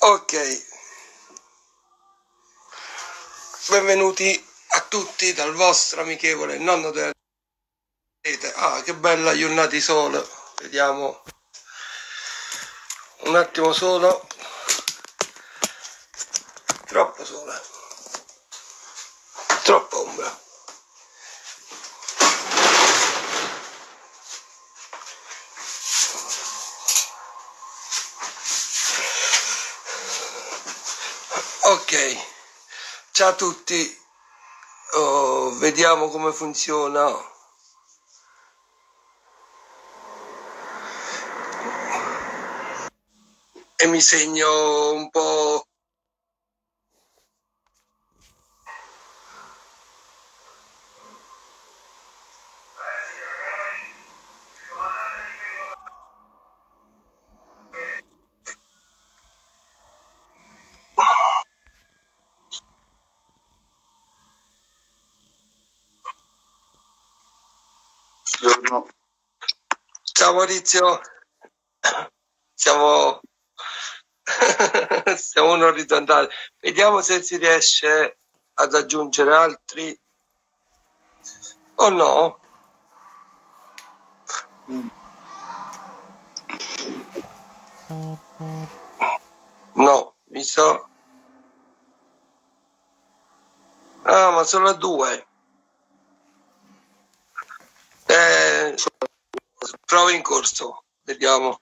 Ok, benvenuti a tutti dal vostro amichevole nonno della rete. Ah, che bella giornata di sole, vediamo un attimo solo, troppo sole, troppa ombra. Ok, ciao a tutti, vediamo come funziona. E mi segno un po'. Ciao Maurizio, siamo in orizzontale, vediamo se si riesce ad aggiungere altri o no. No, mi so. Ah, ma solo due. Prova in corso, vediamo.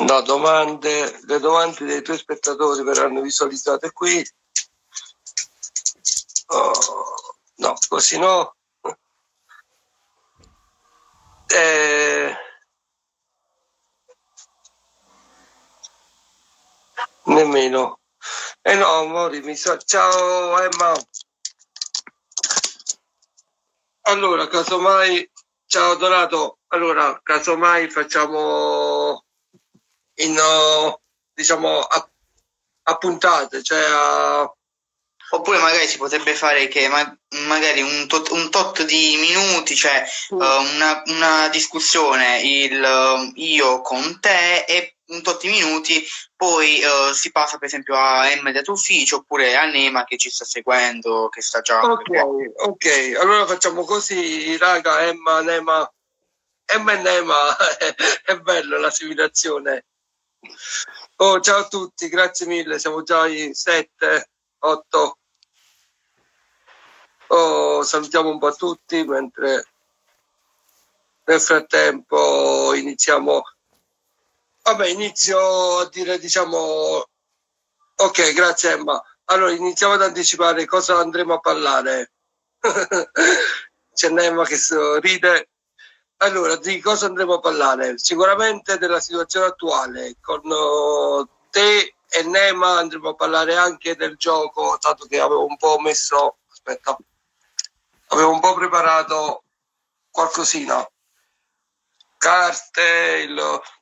No, domande, le domande dei tuoi spettatori verranno visualizzate qui. Oh, no, così no. Nemmeno. Eh no, amori, mi so. Ciao Emma. Allora, casomai, ciao Donato, allora, casomai facciamo in, diciamo, a puntate, cioè a... Oppure magari si potrebbe fare che magari un tot di minuti, cioè una discussione, io con te, e un tot di minuti, poi si passa per esempio a Emma Data Ufficio oppure a Nema che ci sta seguendo, che sta già... Ok, allora facciamo così, raga, Emma, Nema, Emma e Nema, è bello l'assimilazione. Oh, ciao a tutti, grazie mille, siamo già in 7, 8. Oh, salutiamo un po' tutti, mentre nel frattempo iniziamo... Vabbè, inizio a dire, diciamo, ok, grazie Emma. Allora, iniziamo ad anticipare cosa andremo a parlare. C'è Emma che sorride. Allora, di cosa andremo a parlare? Sicuramente della situazione attuale. Con te e Nema andremo a parlare anche del gioco, dato che avevo un po' messo... Aspetta. Avevo un po' preparato qualcosina. Carte,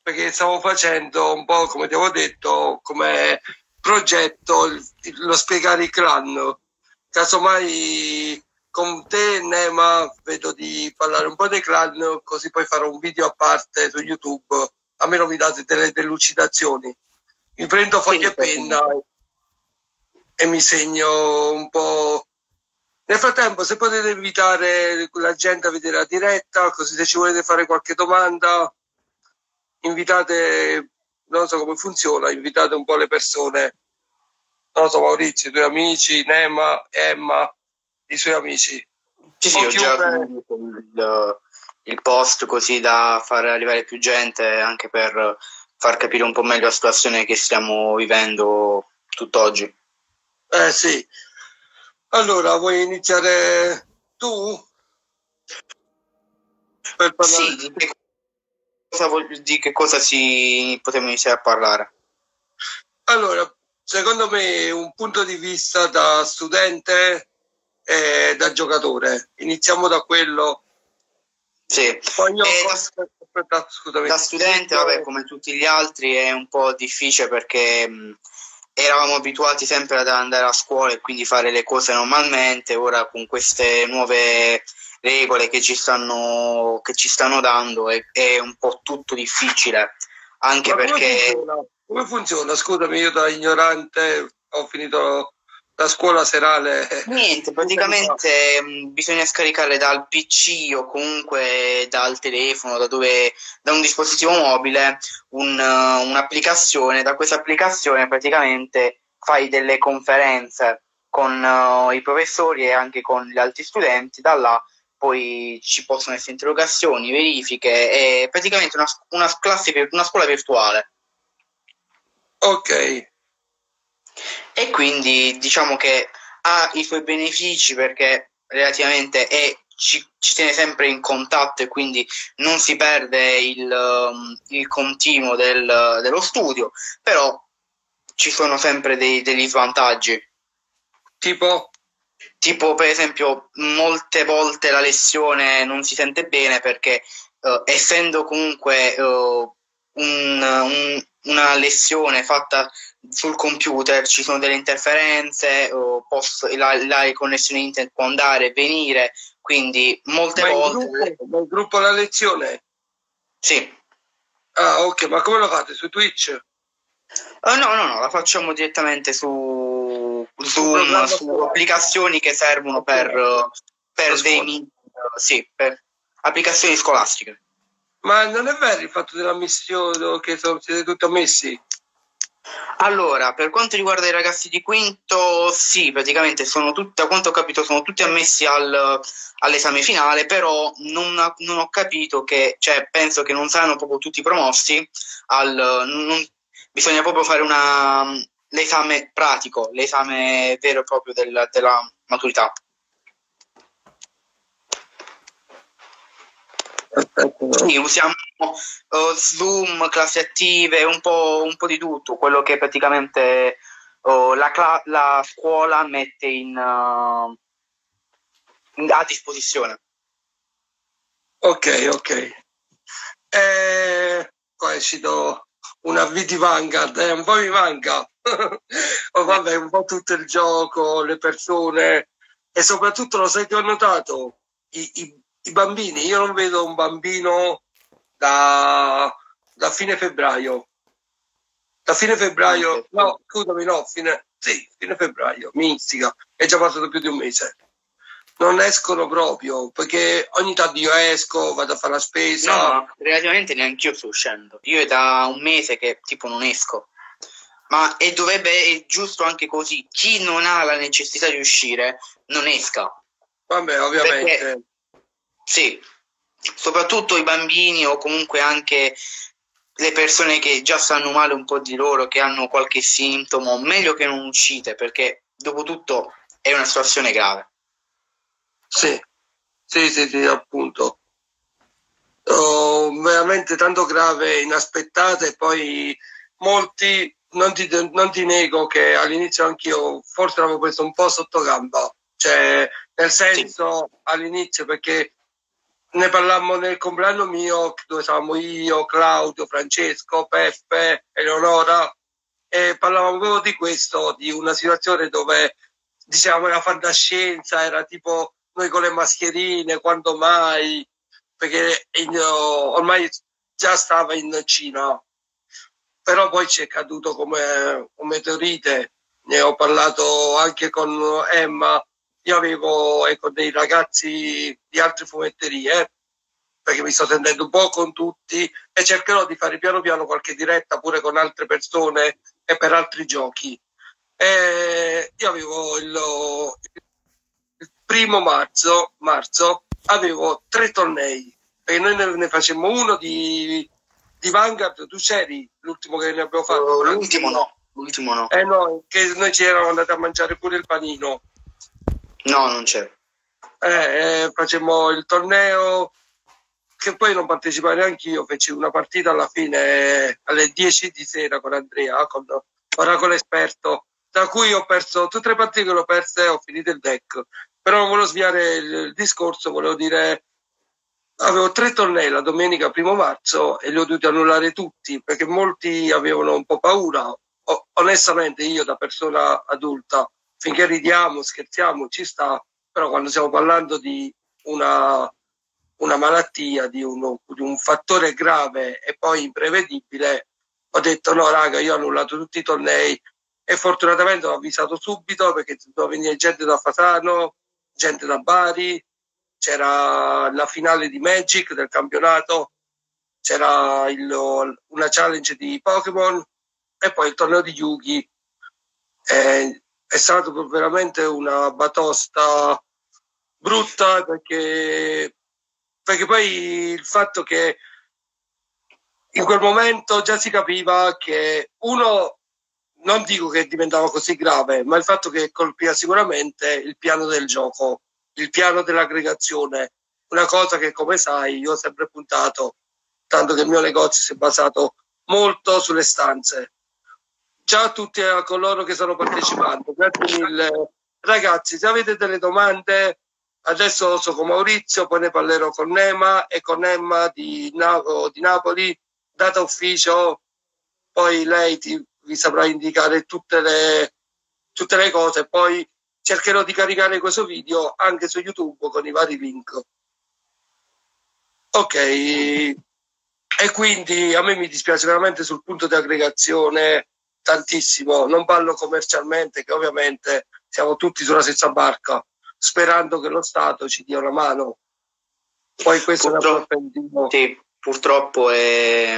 perché stavo facendo un po', come ti avevo detto, come progetto lo spiegare il clan. Casomai con te, Nema, vedo di parlare un po' dei clan, così poi farò un video a parte su YouTube, a meno mi date delle delucidazioni. Mi prendo foglio e penna e mi segno un po'. Nel frattempo, se potete invitare la gente a vedere la diretta, così se ci volete fare qualche domanda, invitate, non so come funziona, invitate un po' le persone, non so, Maurizio, i tuoi amici, Nema, Emma, i suoi amici. Sì, ho già il post così da far arrivare più gente, anche per far capire un po' meglio la situazione che stiamo vivendo tutt'oggi. Sì. Allora, vuoi iniziare tu? Per parlare sì, di che cosa potremmo iniziare a parlare? Allora, secondo me un punto di vista da studente e da giocatore. Iniziamo da quello. Sì. Poi io da studente, vabbè, come tutti gli altri è un po' difficile perché... eravamo abituati sempre ad andare a scuola e quindi fare le cose normalmente. Ora con queste nuove regole che ci stanno dando è un po' tutto difficile Anche ma perché... Come funziona? Scusami, io da ignorante ho finito la scuola serale. Niente, praticamente bisogna scaricare dal PC o comunque dal telefono, da un dispositivo mobile, un'applicazione. Da questa applicazione praticamente fai delle conferenze con i professori e anche con gli altri studenti. Da là poi ci possono essere interrogazioni, verifiche, è praticamente una scuola virtuale. Ok. E quindi diciamo che ha i suoi benefici perché relativamente ci tiene sempre in contatto e quindi non si perde il continuo dello studio, però ci sono sempre degli svantaggi. Tipo per esempio molte volte la lezione non si sente bene perché essendo comunque una lezione fatta sul computer ci sono delle interferenze, la connessione internet può andare e venire, quindi molte volte... Ma il gruppo la lezione? Sì. Ah ok, ma come lo fate? Su Twitch? No, la facciamo direttamente su applicazioni che servono per dei... Sì, per applicazioni scolastiche. Ma non è vero il fatto della missione che siete tutti ammessi? Allora, per quanto riguarda i ragazzi di quinto, sì, praticamente sono tutti, da quanto ho capito, sono tutti ammessi all'esame finale, però non ho capito che, cioè, penso che non saranno proprio tutti promossi, bisogna proprio fare l'esame pratico, l'esame vero e proprio della maturità. Sì, usiamo Zoom, classi attive, un po' di tutto, quello che praticamente la scuola mette a disposizione. Ok. Qua è uscito una V di Vanguard, un po' di Vanguard. Oh, vabbè, un po' tutto il gioco, le persone e soprattutto, lo sai che ho notato? I bambini, io non vedo un bambino da fine febbraio, no scusami, fine febbraio, mistica, è già passato più di un mese, non escono proprio, perché ogni tanto io esco, vado a fare la spesa. No, relativamente neanche io sto uscendo, io è da un mese che tipo non esco, ma e dovrebbe, è giusto anche così, chi non ha la necessità di uscire non esca. Vabbè, ovviamente. Perché sì, soprattutto i bambini o comunque anche le persone che già stanno male un po' di loro, che hanno qualche sintomo, meglio che non uscite, perché dopo tutto è una situazione grave. Sì, appunto. Veramente tanto grave, inaspettata, e poi molti, non ti nego che all'inizio anch'io forse l'avevo preso un po' sotto gamba, cioè nel senso sì. All'inizio perché... Ne parlammo nel compleanno mio, dove stavamo io, Claudio, Francesco, Peppe, Eleonora, e parlavamo proprio di questo, di una situazione dove, diciamo, la fantascienza era tipo noi con le mascherine, quando mai, perché ormai già stava in Cina, però poi ci è caduto come un meteorite. Ne ho parlato anche con Emma. Io avevo dei ragazzi di altre fumetterie, perché mi sto sentendo un po' con tutti e cercherò di fare piano piano qualche diretta pure con altre persone e per altri giochi. E io avevo il primo marzo avevo 3 tornei, perché noi ne facemmo uno di Vanguard. Tu c'eri l'ultimo che ne abbiamo fatto? L'ultimo no. No, che noi ci eravamo andati a mangiare pure il panino. No, non c'è. Facemmo il torneo, che poi non partecipai neanche io, feci una partita alla fine alle 10 di sera con Andrea, con Oracolo Esperto, da cui ho perso tutte le partite che l'ho perse e ho finito il deck. Però non volevo sviare il discorso, volevo dire, avevo 3 tornei la domenica 1° marzo e li ho dovuti annullare tutti, perché molti avevano un po' paura. Onestamente io da persona adulta, finché ridiamo, scherziamo, ci sta, però quando stiamo parlando di una malattia, di un fattore grave e poi imprevedibile, ho detto no raga, io ho annullato tutti i tornei, e fortunatamente ho avvisato subito perché doveva venire gente da Fasano, gente da Bari, c'era la finale di Magic del campionato, c'era una challenge di Pokémon e poi il torneo di Yugi. È stato veramente una batosta brutta perché poi il fatto che in quel momento già si capiva che uno, non dico che diventava così grave, ma il fatto che colpiva sicuramente il piano del gioco, il piano dell'aggregazione, una cosa che come sai io ho sempre puntato, tanto che il mio negozio si è basato molto sulle stanze. Ciao a tutti e a coloro che sono partecipanti, grazie mille. Ragazzi, se avete delle domande, adesso sono con Maurizio, poi ne parlerò con Nema e con Emma di Napoli, Data Ufficio, poi lei vi saprà indicare tutte le cose, poi cercherò di caricare questo video anche su YouTube con i vari link. Ok, e quindi a me mi dispiace veramente sul punto di aggregazione, tantissimo, non parlo commercialmente che ovviamente siamo tutti sulla stessa barca, sperando che lo Stato ci dia una mano. Poi questo purtroppo è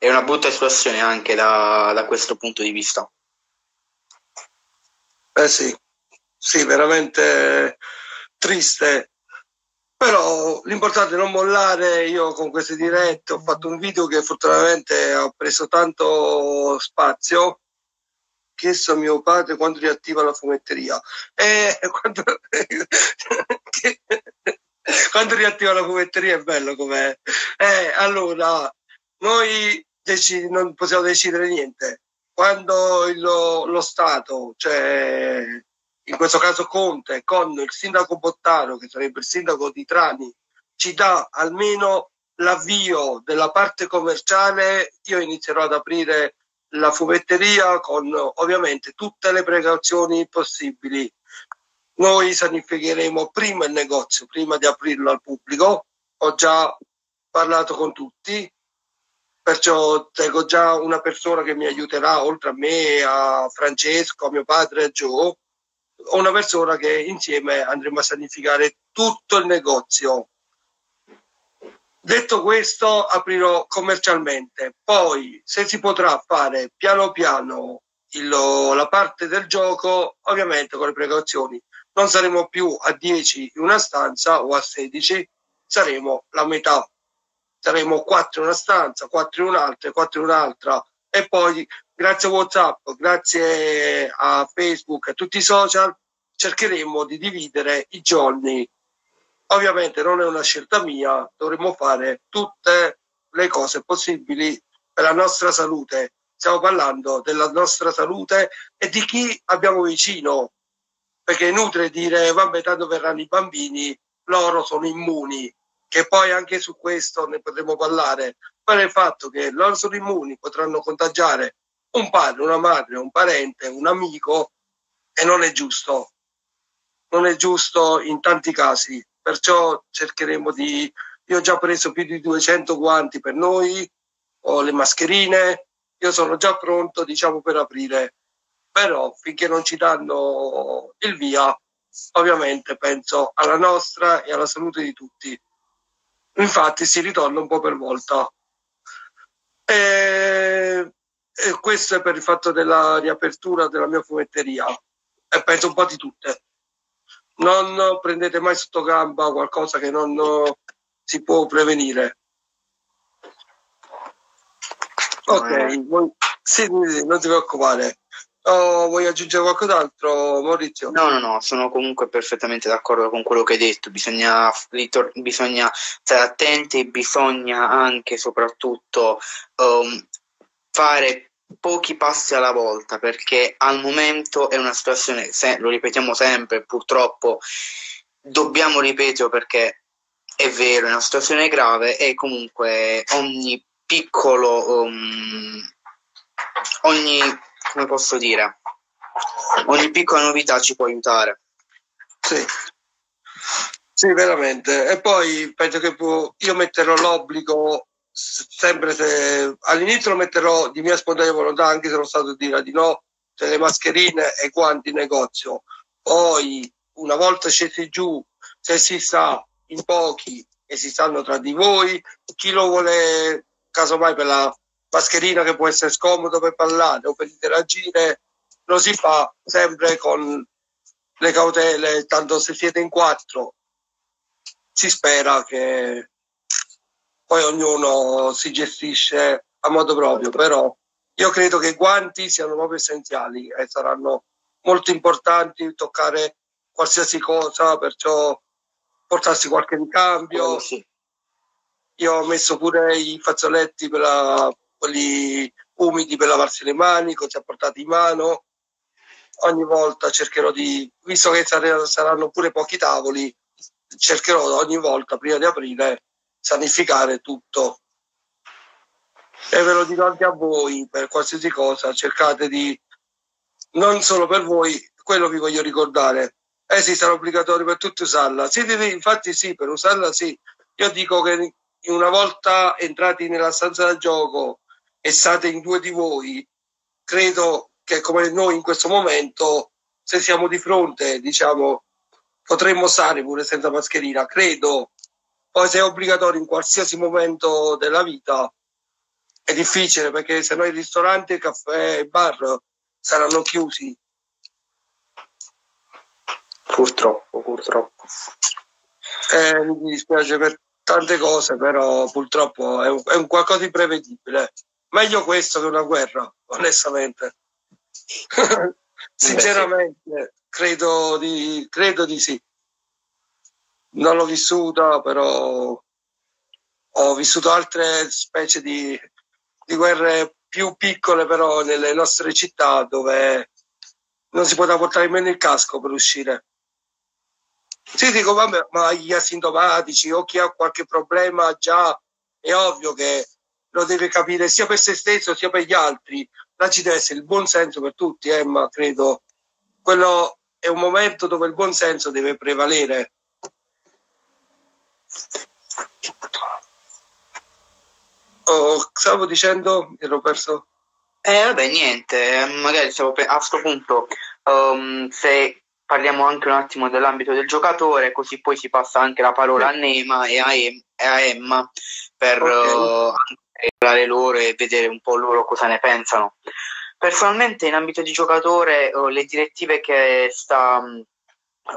una brutta situazione anche da questo punto di vista. Eh sì, veramente triste, però l'importante è non mollare. Io con queste dirette ho fatto un video che fortunatamente ha preso tanto spazio. Ho chiesto a mio padre quando riattiva la fumetteria, quando riattiva la fumetteria è bello com'è. Allora noi non possiamo decidere niente, quando lo Stato, cioè in questo caso Conte, con il sindaco Bottaro, che sarebbe il sindaco di Trani, ci dà almeno l'avvio della parte commerciale, io inizierò ad aprire la fumetteria con ovviamente tutte le precauzioni possibili. Noi sanificheremo prima il negozio, prima di aprirlo al pubblico. Ho già parlato con tutti, perciò tengo già una persona che mi aiuterà, oltre a me, a Francesco, a mio padre, a Gio. Una persona che insieme andremo a sanificare tutto il negozio. Detto questo, aprirò commercialmente. Poi, se si potrà fare piano piano la parte del gioco, ovviamente con le precauzioni. Non saremo più a 10 in una stanza o a 16, saremo la metà. Saremo 4 in una stanza, 4 in un'altra, 4 in un'altra. E poi, grazie a WhatsApp, grazie a Facebook, a tutti i social, cercheremo di dividere i giorni. Ovviamente non è una scelta mia, dovremmo fare tutte le cose possibili per la nostra salute. Stiamo parlando della nostra salute e di chi abbiamo vicino, perché è inutile dire vabbè tanto verranno i bambini, loro sono immuni, che poi anche su questo ne potremo parlare, ma il fatto che loro sono immuni, potranno contagiare un padre, una madre, un parente, un amico, e non è giusto, non è giusto in tanti casi. Perciò cercheremo di, io ho già preso più di 200 guanti per noi, ho le mascherine, io sono già pronto, diciamo, per aprire, però finché non ci danno il via, ovviamente penso alla nostra e alla salute di tutti. Infatti si ritorna un po' per volta. E questo è per il fatto della riapertura della mia fumetteria e penso un po' di tutte. Non prendete mai sotto gamba qualcosa che non si può prevenire. Ok, sì, non ti preoccupare. Vuoi aggiungere qualcos'altro, Maurizio? No, sono comunque perfettamente d'accordo con quello che hai detto. Bisogna stare attenti, bisogna anche e soprattutto fare pochi passi alla volta, perché al momento è una situazione, lo ripetiamo sempre, purtroppo dobbiamo ripeterlo perché è vero, è una situazione grave, e comunque ogni piccolo ogni piccola novità ci può aiutare. Sì, veramente. E poi penso che io metterò l'obbligo sempre, se all'inizio lo metterò di mia spontanea volontà, anche se lo Stato dirà di no, delle mascherine e guanti in negozio. Poi una volta scesi giù, se si sa in pochi e si sanno tra di voi, chi lo vuole casomai per la mascherina che può essere scomodo per parlare o per interagire, lo si fa sempre con le cautele, tanto se siete in quattro si spera che poi ognuno si gestisce a modo proprio, però io credo che i guanti siano proprio essenziali e saranno molto importanti, toccare qualsiasi cosa, perciò portarsi qualche ricambio. Oh, sì. Io ho messo pure i fazzoletti, quelli umidi per lavarsi le mani, cosa portati in mano. Ogni volta cercherò di, visto che saranno pure pochi tavoli, cercherò ogni volta prima di aprire sanificare tutto. E ve lo dico anche a voi, per qualsiasi cosa cercate di, non solo per voi, quello vi voglio ricordare, sì, sarà obbligatorio per tutti usarla. Siete, infatti sì, per usarla sì. Io dico che una volta entrati nella stanza da gioco e state in due di voi, credo che come noi in questo momento, se siamo di fronte, diciamo, potremmo stare pure senza mascherina, credo. Poi se è obbligatorio in qualsiasi momento della vita è difficile, perché se no i ristoranti, il caffè, il bar saranno chiusi. Purtroppo, purtroppo. Mi dispiace per tante cose, però purtroppo è un qualcosa di imprevedibile. Meglio questo che una guerra, onestamente. Sinceramente, sì. credo di sì. Non l'ho vissuta, però ho vissuto altre specie di guerre più piccole, però nelle nostre città, dove non si poteva portare nemmeno il casco per uscire. Sì, dico, vabbè, ma gli asintomatici o chi ha qualche problema già è ovvio che lo deve capire sia per se stesso sia per gli altri. Là ci deve essere il buon senso per tutti, ma credo quello è un momento dove il buon senso deve prevalere. Oh, stavo dicendo, ero perso. Vabbè, niente, magari a questo punto se parliamo anche un attimo dell'ambito del giocatore, così poi si passa anche la parola a Nema e a Emma per parlare loro e vedere un po' loro cosa ne pensano. Personalmente in ambito di giocatore le direttive che sta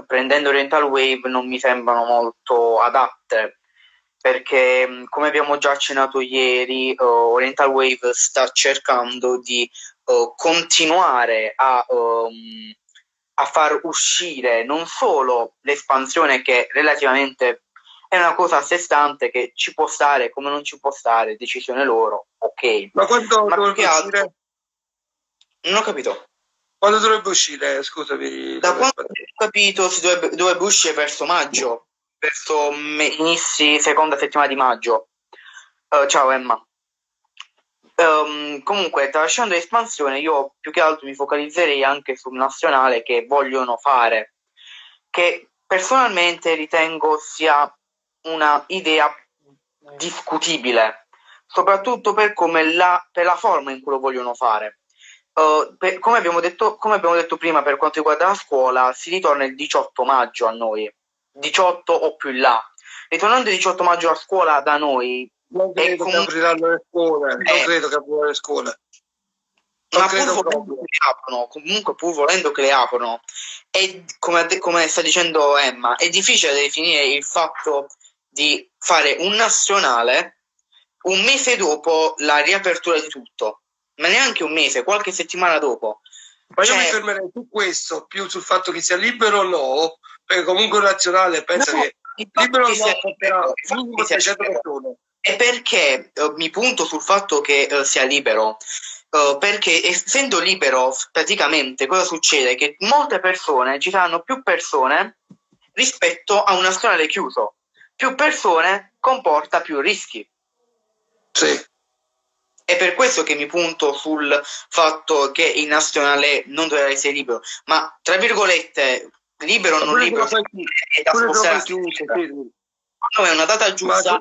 prendendo Oriental Wave non mi sembrano molto adatte, perché come abbiamo già accennato ieri, Oriental Wave sta cercando di continuare a far uscire non solo l'espansione, che relativamente è una cosa a sé stante, che ci può stare come non ci può stare, decisione loro, ok, ma quando dovrebbe uscire? Non ho capito quando dovrebbe uscire, scusami, da quanto ho capito si dovrebbe uscire verso maggio, verso inizi seconda settimana di maggio. Ciao Emma. Comunque, tralasciando l'espansione, io più che altro mi focalizzerei anche sul nazionale che vogliono fare, che personalmente ritengo sia una idea discutibile, soprattutto per come per la forma in cui lo vogliono fare. Come abbiamo detto prima, per quanto riguarda la scuola, si ritorna il 18 maggio a noi, 18 o più in là. Ritornando il 18 maggio a scuola da noi, non credo che apriranno le scuole, non credo che apriranno le scuole, ma pur volendo che le aprono, e come sta dicendo Emma, è difficile definire il fatto di fare un nazionale un mese dopo la riapertura di tutto, ma neanche un mese, qualche settimana dopo. Ma io mi fermerei su questo, più sul fatto che sia libero o no, perché comunque un nazionale pensa che libero o no, minimo 600 persone. E perché mi punto sul fatto che sia libero? Perché essendo libero, praticamente cosa succede? Che molte persone, ci saranno più persone rispetto a un nazionale chiuso. Più persone comporta più rischi. Sì. È per questo che mi punto sul fatto che il nazionale non dovrà essere libero, ma tra virgolette libero o non libero è da spostare, è una data giusta,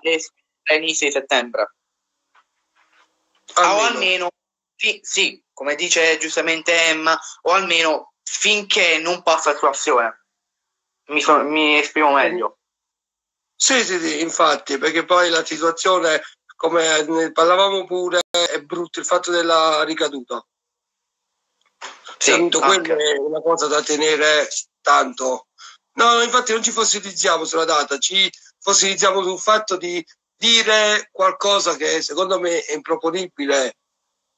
è l'inizio di settembre. almeno. O almeno sì, come dice giustamente Emma, o almeno finché non passa la sua azione. Mi esprimo meglio. Sì, sì, sì, infatti, perché poi la situazione, come ne parlavamo pure, è brutto il fatto della ricaduta. Sì, quella è una cosa da tenere tanto. No, infatti non ci fossilizziamo sulla data, ci fossilizziamo sul fatto di dire qualcosa che secondo me è improponibile,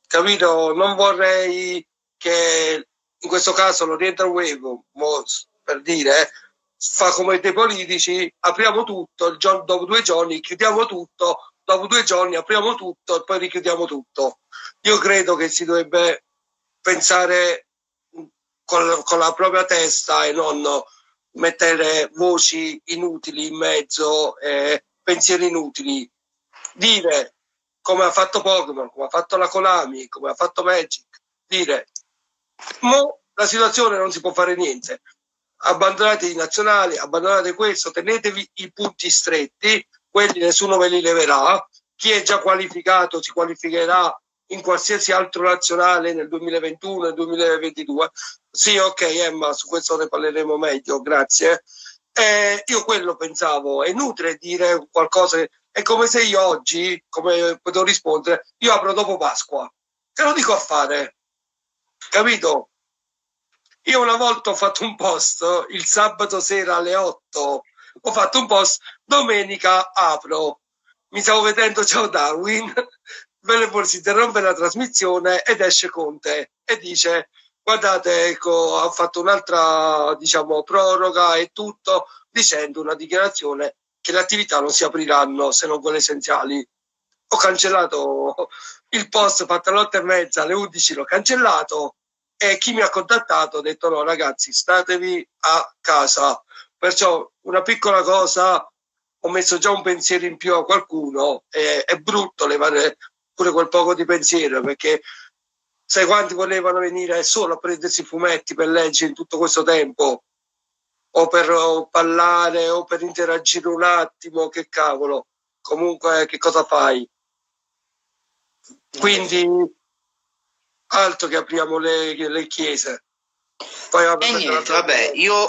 capito? Non vorrei che in questo caso l'Oriental Wave, per dire, fa come dei politici: apriamo tutto, dopo 2 giorni chiudiamo tutto, dopo 2 giorni apriamo tutto e poi richiudiamo tutto. Io credo che si dovrebbe pensare con la propria testa e non mettere voci inutili in mezzo, pensieri inutili. Dire, come ha fatto Pokémon, come ha fatto la Konami, come ha fatto Magic, dire: mo la situazione non si può fare niente, abbandonate i nazionali, abbandonate questo, tenetevi i punti stretti, quelli nessuno ve li leverà, chi è già qualificato si qualificherà in qualsiasi altro nazionale nel 2021 e 2022. Sì, ok, Emma, su questo ne parleremo meglio, grazie. Io quello pensavo, è inutile dire qualcosa, è come se io oggi, come potevo rispondere, io apro dopo Pasqua, che lo dico a fare, capito? Io una volta ho fatto un post, il sabato sera alle 8, ho fatto un post, domenica apro, mi stavo vedendo Ciao Darwin, si interrompe la trasmissione ed esce Conte e dice: guardate, ecco, ha fatto un'altra, diciamo, proroga e tutto, dicendo una dichiarazione che le attività non si apriranno se non quelle essenziali. Ho cancellato il post fatto alle 8:30, alle 11 l'ho cancellato, e chi mi ha contattato ha detto: no ragazzi, statevi a casa. Perciò una piccola cosa, ho messo già un pensiero in più a qualcuno, e è brutto levare pure quel poco di pensiero, perché sai quanti volevano venire solo a prendersi i fumetti per leggere in tutto questo tempo, o per parlare o per interagire un attimo, che cavolo, comunque che cosa fai? Quindi altro che apriamo le chiese. Poi niente, vabbè, io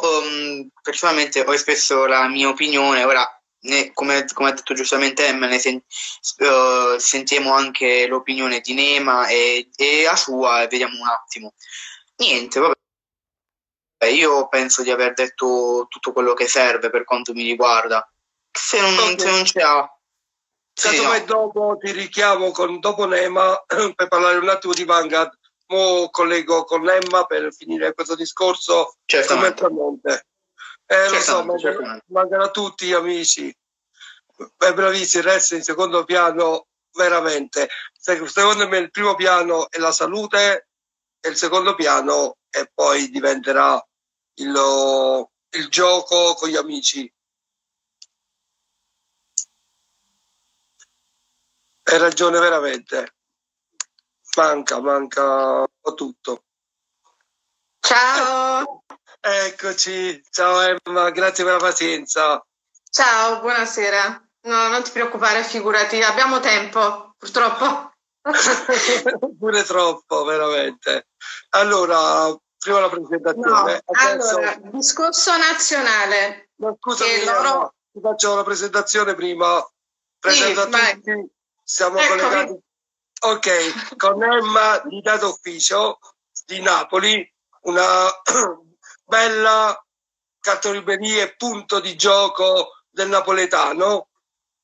personalmente ho espresso la mia opinione, ora come ha detto giustamente Emma, sentiamo anche l'opinione di Nema e la sua, e vediamo un attimo. Niente, vabbè, io penso di aver detto tutto quello che serve per quanto mi riguarda. Se non c'è, sì, no. Dopo ti richiamo dopo Nema per parlare un attimo di Vanguard, mo collego con Emma per finire questo discorso. Certamente. Lo so, mancano a tutti gli amici, è bravissimo, resta in secondo piano veramente. Secondo me il primo piano è la salute e il secondo piano e poi diventerà il gioco con gli amici. Hai ragione, veramente manca tutto. Ciao. Eccoci, ciao Emma, grazie per la pazienza. Ciao, buonasera. No, non ti preoccupare, figurati, abbiamo tempo, purtroppo. Pure troppo, veramente. Allora, prima la presentazione. No, adesso... Allora, discorso nazionale. Ma scusami, loro... ti faccio la presentazione prima. Presento sì, a tutti, siamo collegati. Ok, con Emma di Data Ufficio di Napoli, una... bella cartoliberia e punto di gioco del napoletano,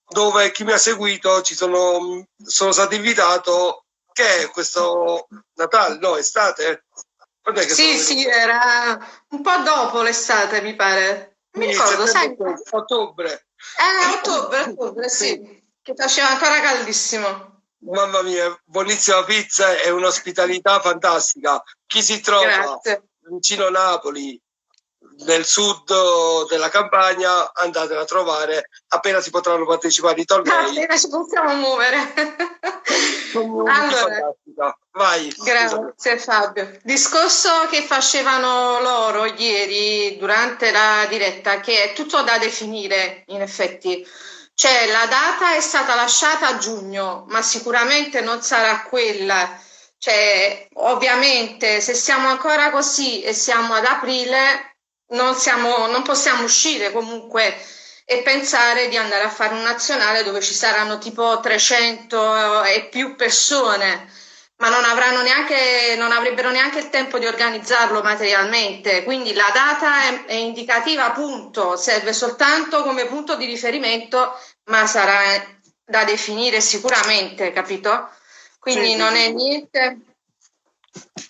dove chi mi ha seguito sono stato invitato, che è questo Natale, no, estate? Quando è che sì, era un po' dopo l'estate, mi pare. Mi ricordo, sai? Ottobre. Ottobre, sì, che faceva ancora caldissimo. Mamma mia, buonissima pizza e un'ospitalità fantastica. Chi si trova? Grazie. Vicino Napoli, nel sud della Campania, andatela a trovare, appena si potranno partecipare i tornei. Appena ci possiamo muovere. Allora, vai. Grazie Fabio. Discorso che facevano loro ieri durante la diretta, che è tutto da definire in effetti. Cioè, la data è stata lasciata a giugno, ma sicuramente non sarà quella. Cioè, ovviamente, se siamo ancora così e siamo ad aprile, non possiamo uscire comunque e pensare di andare a fare un nazionale dove ci saranno tipo 300 e più persone, ma non avrebbero neanche il tempo di organizzarlo materialmente. Quindi la data è indicativa, punto, serve soltanto come punto di riferimento, ma sarà da definire sicuramente, capito? Quindi non è niente,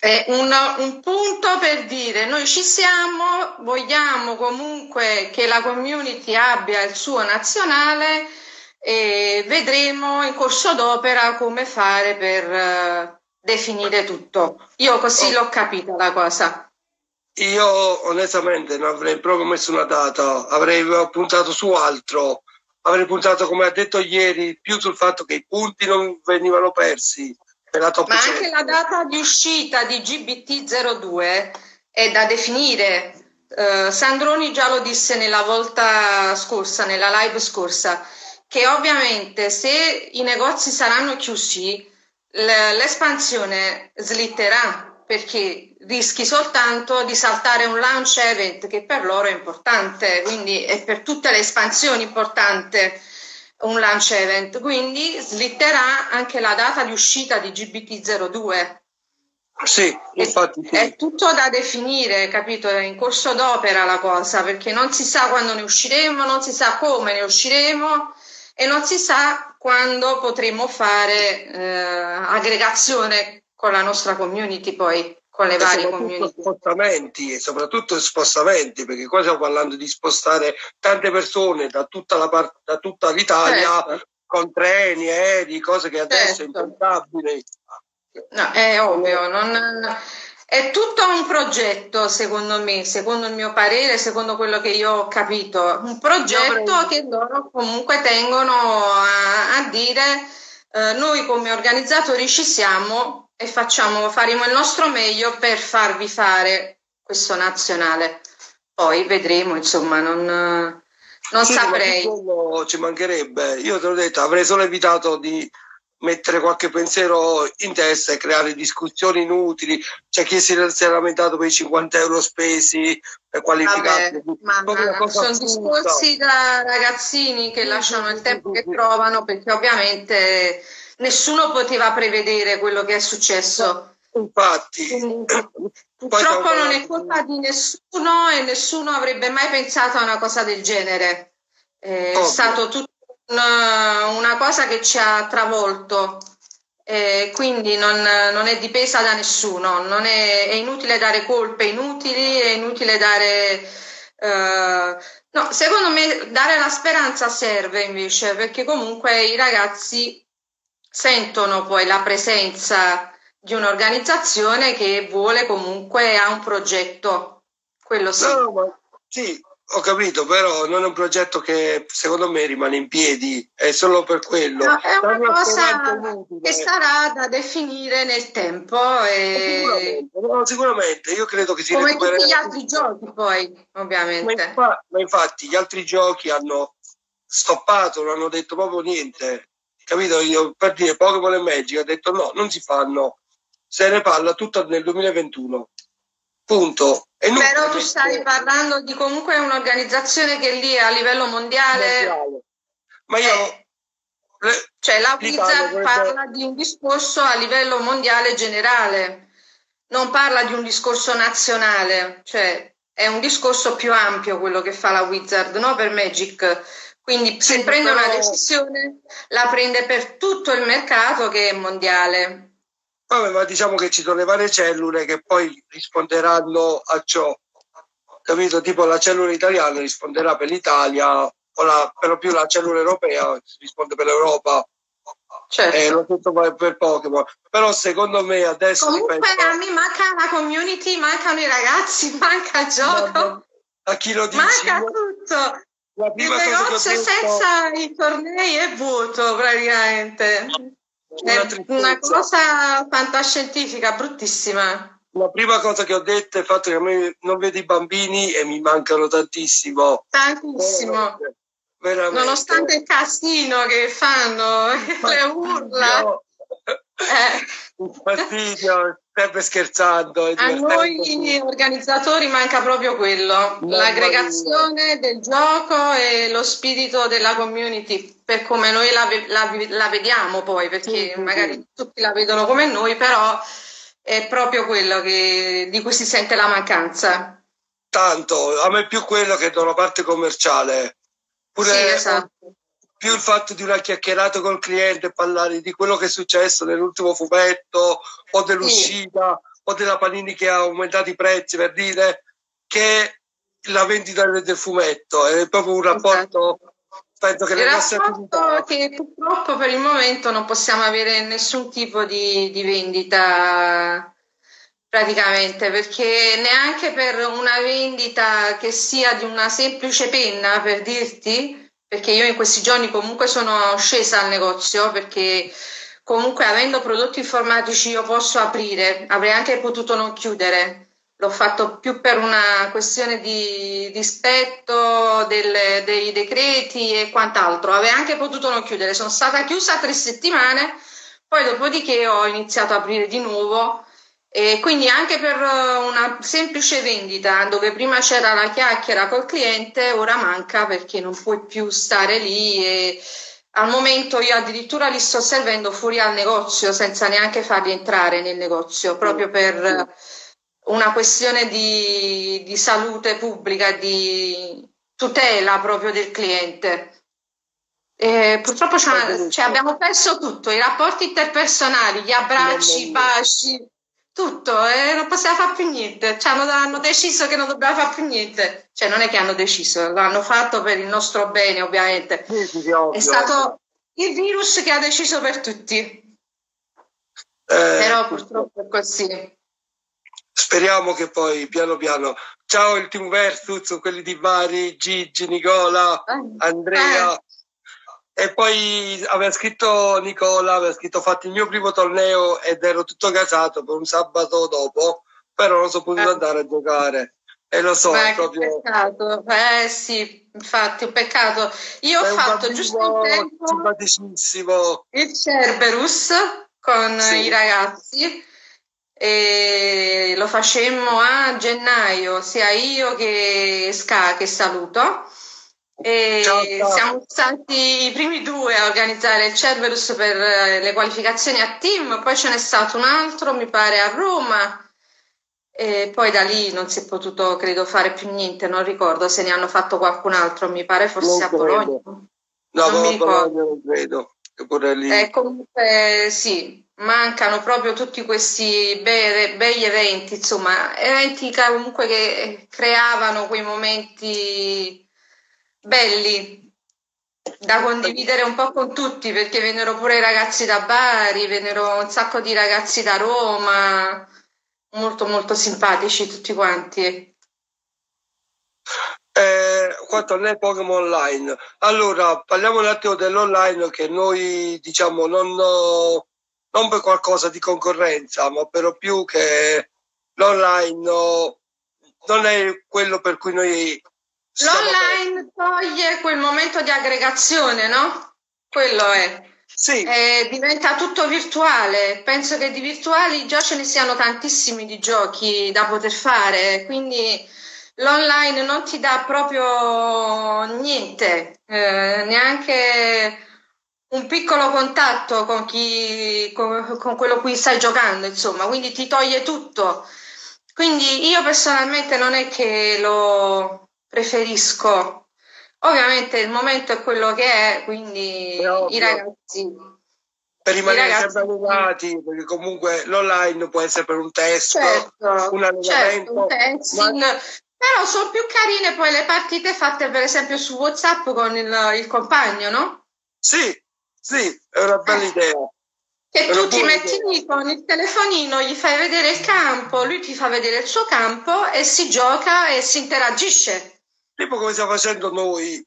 è un punto per dire noi ci siamo, vogliamo comunque che la community abbia il suo nazionale e vedremo in corso d'opera come fare per definire tutto. Io così l'ho capita la cosa. Io onestamente non avrei proprio messo una data, avrei puntato su altro. Avrei puntato, come ha detto ieri, più sul fatto che i punti non venivano persi per la top 100. Ma anche la data di uscita di GBT02 è da definire. Sandroni già lo disse nella volta scorsa, nella live scorsa, che ovviamente se i negozi saranno chiusi l'espansione slitterà, perché rischi soltanto di saltare un launch event che per loro è importante, quindi è per tutte le espansioni importante un launch event, quindi slitterà anche la data di uscita di GBT02. Sì, infatti sì. È tutto da definire, capito? È in corso d'opera la cosa, perché non si sa quando ne usciremo, non si sa come ne usciremo e non si sa quando potremo fare aggregazione con la nostra community, poi con le varie community. Spostamenti, e soprattutto spostamenti, perché qua stiamo parlando di spostare tante persone da tutta l'Italia, certo, con treni, aerei, cose che adesso, certo, è impensabile. No, è ovvio, è tutto un progetto, secondo me, secondo il mio parere, secondo quello che io ho capito, un progetto che loro comunque tengono a dire noi come organizzatori ci siamo e faremo il nostro meglio per farvi fare questo nazionale. Poi vedremo, insomma, non sì, saprei. Ma ci mancherebbe, io te l'ho detto, avrei solo evitato di mettere qualche pensiero in testa e creare discussioni inutili. C'è chi si è lamentato per i 50 euro spesi per qualificare. Sono discorsi da ragazzini che lasciano il tempo che trovano, perché ovviamente nessuno poteva prevedere quello che è successo. Infatti, purtroppo non è colpa di nessuno e nessuno avrebbe mai pensato a una cosa del genere. È stato tutto una cosa che ci ha travolto, quindi non è dipesa da nessuno, è inutile dare colpe inutili, è inutile dare no, secondo me dare la speranza serve invece, perché comunque i ragazzi sentono poi la presenza di un'organizzazione che vuole comunque, ha un progetto, quello sì. Sì, ho capito, però non è un progetto che secondo me rimane in piedi, è solo per quello. No, è una cosa che sarà da definire nel tempo. Sicuramente, io credo che si come tutti gli altri giochi poi, ovviamente. Ma infatti gli altri giochi hanno stoppato, non hanno detto proprio niente, capito? Io, per dire, Pokémon e Magic ha detto no, non si fanno, se ne parla tutto nel 2021. Punto. Però tu stai parlando di comunque un'organizzazione che lì a livello mondiale. Ma io la Wizard parla di un discorso a livello mondiale generale, non parla di un discorso nazionale, cioè è un discorso più ampio quello che fa la Wizard, no? Per Magic. Quindi se prende una decisione la prende per tutto il mercato che è mondiale. Vabbè, ma diciamo che ci sono le varie cellule che poi risponderanno a ciò, capito? Tipo la cellula italiana risponderà per l'Italia, o per lo più la cellula europea risponde per l'Europa, certo. Lo stesso vale per Pokémon. Però secondo me adesso comunque dipende... a me manca la community, mancano i ragazzi, manca il gioco, a chi lo dice? Manca tutto. Il negozio senza i tornei è vuoto praticamente. Una cosa fantascientifica, bruttissima. La prima cosa che ho detto è il fatto che a me non vedo i bambini e mi mancano tantissimo. veramente. Nonostante il casino che fanno, le urla. Un fastidio, sempre scherzando. A noi organizzatori manca proprio quello, l'aggregazione del gioco e lo spirito della community, per come noi la vediamo poi, perché magari tutti la vedono come noi, però è proprio quello di cui si sente la mancanza. Tanto, a me più quello che da una parte commerciale. Pure sì, esatto. Più il fatto di una chiacchierata col cliente, parlare di quello che è successo nell'ultimo fumetto o dell'uscita, sì, o della Panini che ha aumentato i prezzi, per dire, che la vendita del fumetto è proprio un rapporto, esatto, che il rapporto che purtroppo per il momento non possiamo avere nessun tipo di vendita praticamente, perché neanche per una vendita che sia di una semplice penna, per dirti, perché io in questi giorni comunque sono scesa al negozio, perché comunque avendo prodotti informatici io posso aprire, avrei anche potuto non chiudere. L'ho fatto più per una questione di rispetto dei decreti e quant'altro. Avrei anche potuto non chiudere. Sono stata chiusa 3 settimane, poi dopodiché ho iniziato a aprire di nuovo. E quindi anche per una semplice vendita, dove prima c'era la chiacchiera col cliente, ora manca, perché non puoi più stare lì, e al momento io addirittura li sto servendo fuori al negozio senza neanche farli entrare nel negozio, proprio per una questione di salute pubblica, di tutela proprio del cliente. E purtroppo abbiamo perso tutto, i rapporti interpersonali, gli abbracci, i baci, tutto, non possiamo fare più niente. Hanno deciso che non dobbiamo fare più niente, non è che hanno deciso, l'hanno fatto per il nostro bene, ovviamente. Sì, ovvio. È stato il virus che ha deciso per tutti, però purtroppo è così. Speriamo che poi piano piano, ciao il team Versus, quelli di Bari, Gigi, Nicola, Andrea. E poi aveva scritto Nicola, aveva scritto: fatti il mio primo torneo ed ero tutto casato per un sabato dopo, però non sono potuto andare a giocare. E lo so, è proprio... peccato. Sì, infatti, un peccato. Io ho fatto giusto in tempo simpaticissimo il Cerberus con i ragazzi, e lo facemmo a gennaio, sia io che Ska, che saluto. E ciao. Siamo stati i primi 2 a organizzare il Cerberus per le qualificazioni a team, poi ce n'è stato un altro, mi pare, a Roma, e poi da lì non si è potuto, credo, fare più niente. Non ricordo se ne hanno fatto qualcun altro, mi pare forse a Bologna. Bologna non credo, che pure lì. Comunque sì, mancano proprio tutti questi bei eventi, insomma, eventi comunque che creavano quei momenti belli da condividere un po' con tutti, perché vennero pure i ragazzi da Bari, vennero un sacco di ragazzi da Roma, molto molto simpatici tutti quanti. Quanto alle Pokémon online, allora parliamo un attimo dell'online, che noi diciamo non per qualcosa di concorrenza, ma per lo più che l'online non è quello per cui noi... L'online toglie quel momento di aggregazione, no? Quello è. Sì. Diventa tutto virtuale. Penso che di virtuali già ce ne siano tantissimi di giochi da poter fare, quindi l'online non ti dà proprio niente, neanche un piccolo contatto con quello cui stai giocando, insomma, quindi ti toglie tutto. Quindi io personalmente non è che lo... preferisco, ovviamente il momento è quello che è, quindi i ragazzi, per rimanere sempre allenati, perché comunque l'online può essere per un test, un allenamento, però sono più carine poi le partite fatte per esempio su WhatsApp con il compagno, no? Sì, è una bella idea. Che tu ti metti lì con il telefonino, gli fai vedere il campo, lui ti fa vedere il suo campo e si gioca e si interagisce. Tipo come stiamo facendo noi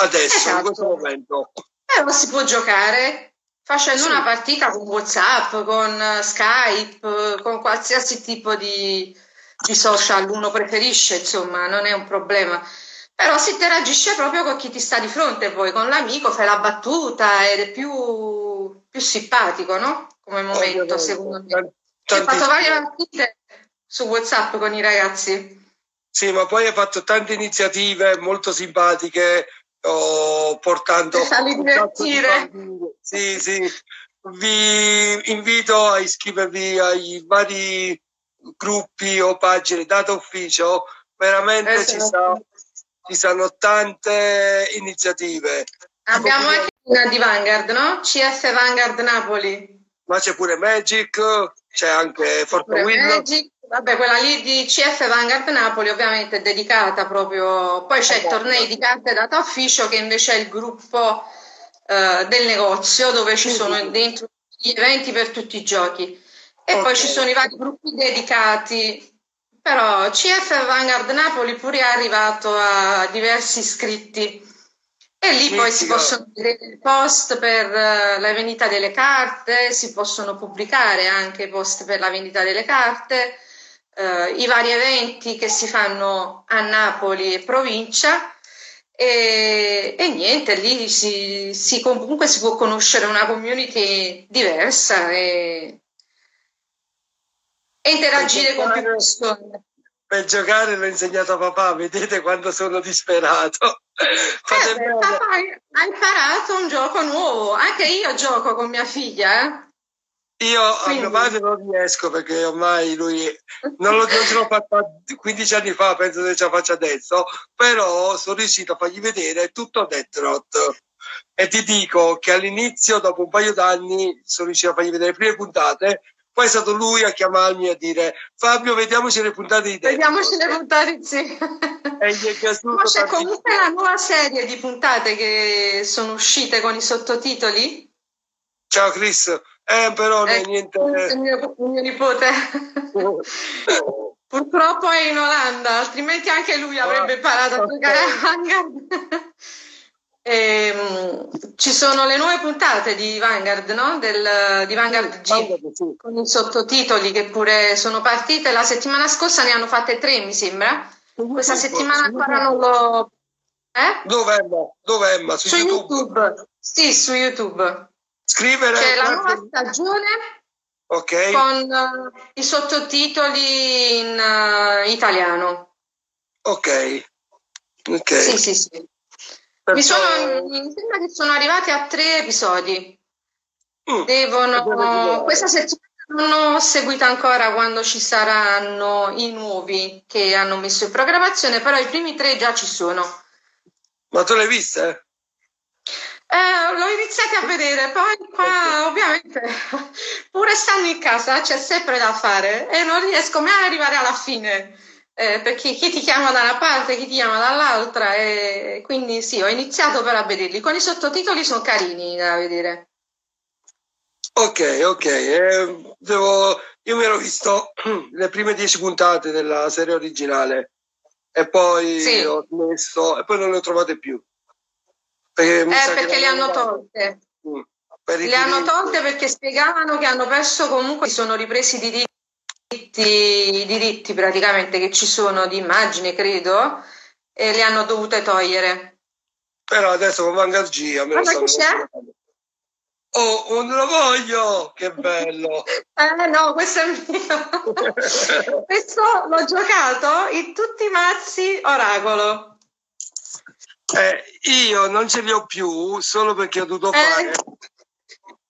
adesso, in questo momento. Però si può giocare facendo una partita con WhatsApp, con Skype, con qualsiasi tipo di social uno preferisce, insomma, non è un problema. Però si interagisce proprio con chi ti sta di fronte a voi, con l'amico, fai la battuta ed è più simpatico, no? Come momento, secondo me. Ho fatto varie partite su WhatsApp con i ragazzi. Sì, ma poi hai fatto tante iniziative molto simpatiche, portando... Ti fanno divertire. Sì, sì. Vi invito a iscrivervi ai vari gruppi o pagine Data Ufficio, veramente ci sono tante iniziative. Abbiamo anche una di Vanguard, no? CF Vanguard Napoli. Ma c'è pure Magic, c'è anche Forza Windows. Vabbè, quella lì di CF Vanguard Napoli ovviamente è dedicata proprio... Poi c'è tornei di carte Data Ufficio, che invece è il gruppo del negozio, dove ci sono dentro gli eventi per tutti i giochi. E poi ci sono i vari gruppi dedicati. Però CF Vanguard Napoli pure è arrivato a diversi iscritti. E lì poi si possono vedere post per la vendita delle carte, si possono pubblicare anche post per la vendita delle carte, i vari eventi che si fanno a Napoli e provincia, e niente, lì comunque si può conoscere una community diversa e interagire con più persone. Per giocare l'ho insegnato a papà, vedete quando sono disperato. Papà ha imparato un gioco nuovo, anche io gioco con mia figlia. Io quindi a mio padre non riesco, perché ormai lui non ce l'ho fatto 15 anni fa, penso che ce la faccia adesso, però sono riuscito a fargli vedere tutto Death Note. E ti dico che all'inizio, dopo un paio d'anni, sono riuscito a fargli vedere le prime puntate. Poi è stato lui a chiamarmi a dire: Fabio, vediamoci le puntate di te. Vediamoci le puntate, sì. E gli è piaciuto. Ma c'è comunque la nuova serie di puntate che sono uscite con i sottotitoli. Ciao Chris, però non è niente. Il mio nipote. Purtroppo è in Olanda, altrimenti anche lui avrebbe imparato a giocare a Vanguard. Ci sono le nuove puntate di Vanguard, no? Di Vanguard G, sì, con i sottotitoli, che pure sono partite la settimana scorsa, ne hanno fatte 3 mi sembra. Questa settimana ancora non lo... Dov'è Emma? Su YouTube. Sì, su YouTube. Scrivere. C'è la nuova stagione, con i sottotitoli in italiano. Ok. Sì. Mi sembra che sono arrivati a 3 episodi. Questa settimana non ho seguito ancora quando ci saranno i nuovi che hanno messo in programmazione, però i primi 3 già ci sono. Ma tu l'hai vista? L'ho iniziata a vedere, poi qua ovviamente pure stando in casa c'è sempre da fare e non riesco mai ad arrivare alla fine. Perché chi ti chiama da una parte, chi ti chiama dall'altra, quindi sì, ho iniziato però a vederli. Con i sottotitoli sono carini da vedere. Ok. Io mi ero visto le prime 10 puntate della serie originale e poi ho smesso e poi non le ho trovate più. Perché le hanno tolte. Le hanno tolte perché spiegavano che hanno perso, comunque si sono ripresi i diritti praticamente che ci sono di immagine, credo, e le hanno dovute togliere. Però adesso con Vanguard G a me lo stanno... Oh, non lo voglio, che bello. No, questo è mio. Questo l'ho giocato in tutti i mazzi Oracolo. Io non ce li ho più solo perché ho dovuto fare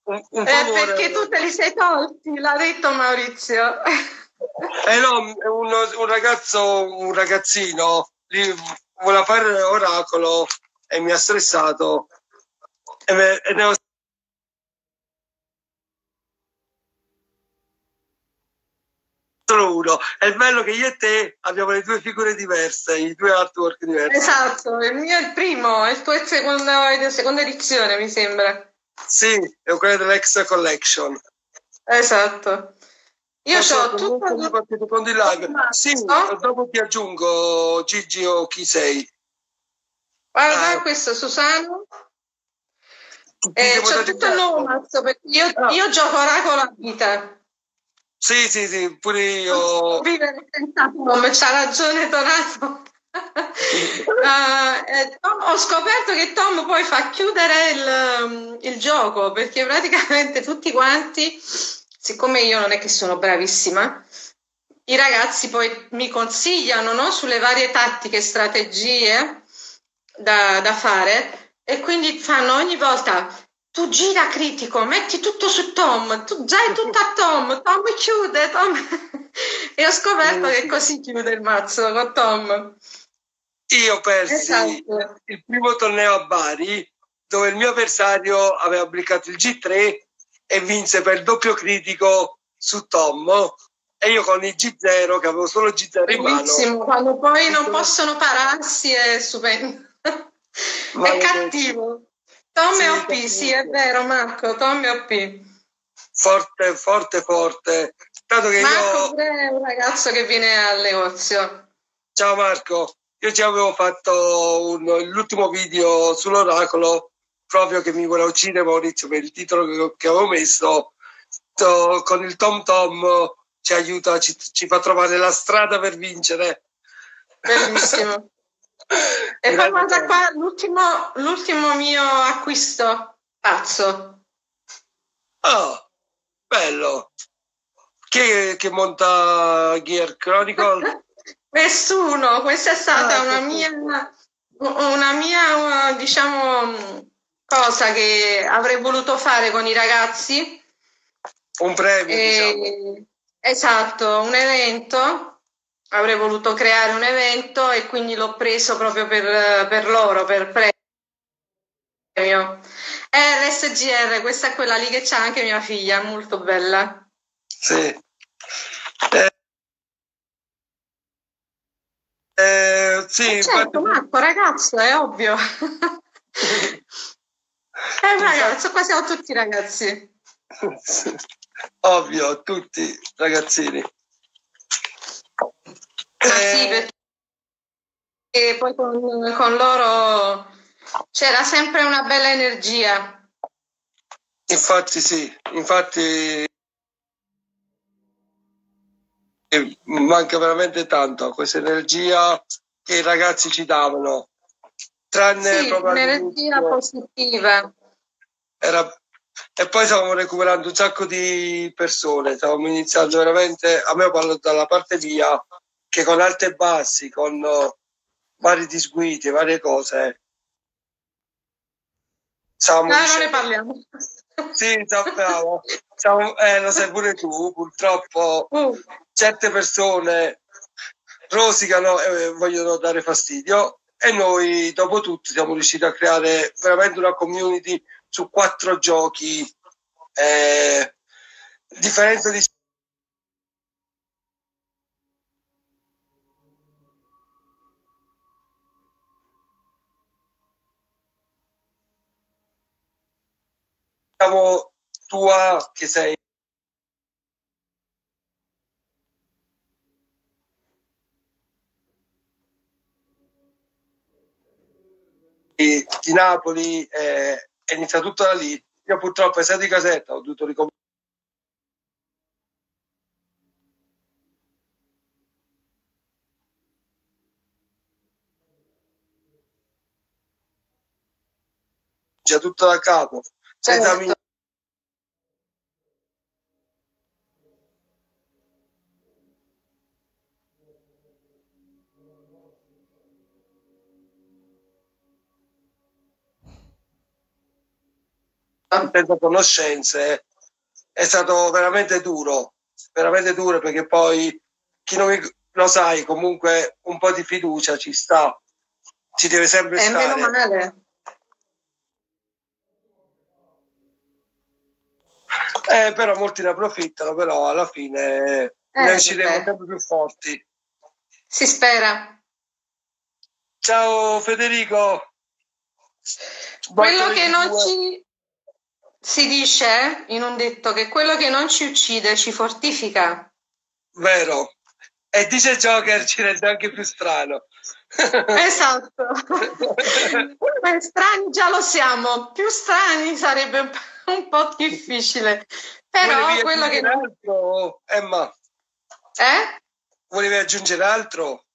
un favore. Perché tu te li sei tolti, l'ha detto Maurizio. No, un ragazzino voleva fare Oracolo e mi ha stressato e ne ho... solo uno. È bello che io e te abbiamo le 2 figure diverse, i 2 artwork diversi. Esatto, il mio è il primo e il tuo è seconda edizione, mi sembra. Sì, è quella dell'Extra Collection. Esatto. Io ho tutto di live. Sì, dopo ti aggiungo Gigi o chi sei. Guarda questo, Susano. C'ho tutto il nuovo mazzo, perché io gioco Oracolo a vita. Sì, pure io. Vivere senza nome, c'ha ragione Donato. Ho scoperto che Tom poi fa chiudere il gioco, perché praticamente tutti quanti, siccome io non è che sono bravissima, i ragazzi poi mi consigliano, no, sulle varie tattiche e strategie da fare, e quindi fanno ogni volta: tu gira critico, metti tutto su Tom, tu già è tutto a Tom, Tom chiude, Tom. E ho scoperto che così chiude il mazzo con Tom. Io persi, esatto, il primo torneo a Bari, dove il mio avversario aveva applicato il G3 e vinse per doppio critico su Tom, e io con il G0, che avevo solo G0 in mano. Bellissimo, quando poi non possono pararsi è stupendo. È cattivo. Tom è OP, sì, è vero Marco, Tom è OP. Forte, forte, forte. Tanto che Marco è un ragazzo che viene al negozio. Ciao Marco. Io già avevo fatto l'ultimo video sull'oracolo, proprio che mi voleva uccidere Maurizio per il titolo che avevo messo. Con il Tom Tom ci aiuta, ci fa trovare la strada per vincere. Bellissimo. E poi guarda qua, l'ultimo mio acquisto pazzo. Oh, bello. Che monta Gear Chronicle? Nessuno, questa è stata una mia, diciamo, cosa che avrei voluto fare con i ragazzi. Un premio, diciamo. Esatto, un evento. Avrei voluto creare un evento e quindi l'ho preso proprio per loro, per premio. È l'SGR, questa è quella lì che c'ha anche mia figlia, molto bella. Sì. Sì, certo, infatti... Marco, ragazzo, è ovvio. È un ragazzo, qua siamo tutti ragazzi. Ovvio, tutti ragazzini. Ma sì, perché poi con loro c'era sempre una bella energia. Infatti sì, infatti manca veramente tanto questa energia che i ragazzi ci davano, tranne sì, un'energia positiva. E poi stavamo recuperando un sacco di persone, stavamo iniziando veramente, a me parlo dalla parte mia, che con alti e bassi, con vari disguidi, varie cose. Stavamo non ne parliamo. Sì, sappiamo. Lo sai pure tu, purtroppo certe persone rosicano e vogliono dare fastidio, e noi dopo tutto siamo riusciti a creare veramente una community su 4 giochi, differenza di tua che sei di Napoli, è iniziato tutto da lì. Io purtroppo essendo di casetta ho dovuto già tutto da capo. Senza conoscenze è stato veramente duro, perché poi chi non lo sai, comunque un po' di fiducia ci sta, ci deve sempre stare. Meno male. Però molti ne approfittano, però alla fine ne usciremo sempre più forti. Si spera. Ciao Federico. Quello che non ci... Si dice in un detto che quello che non ci uccide ci fortifica. Vero. E dice Joker ci rende anche più strano. Esatto. Strani già lo siamo, più strani sarebbe un po' difficile. Però quello che... Altro, Emma? Eh? Volevi aggiungere altro?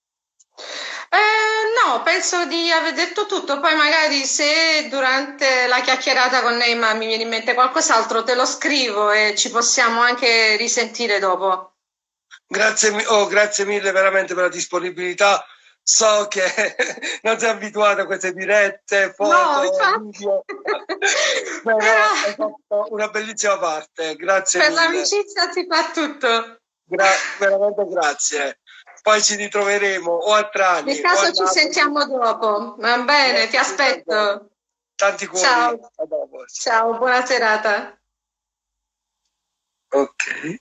No, penso di aver detto tutto, poi magari se durante la chiacchierata con Nema mi viene in mente qualcos'altro te lo scrivo e ci possiamo anche risentire dopo. Grazie mille veramente per la disponibilità, so che non sei abituato a queste dirette, foto, video, però hai fatto una bellissima parte, grazie mille. Per l'amicizia si fa tutto. Veramente grazie. Poi ci ritroveremo o a Trani. Nel caso ci sentiamo dopo, va bene, ti aspetto. Tanti cuori. Ciao. A dopo. Ciao, buona serata. Ok.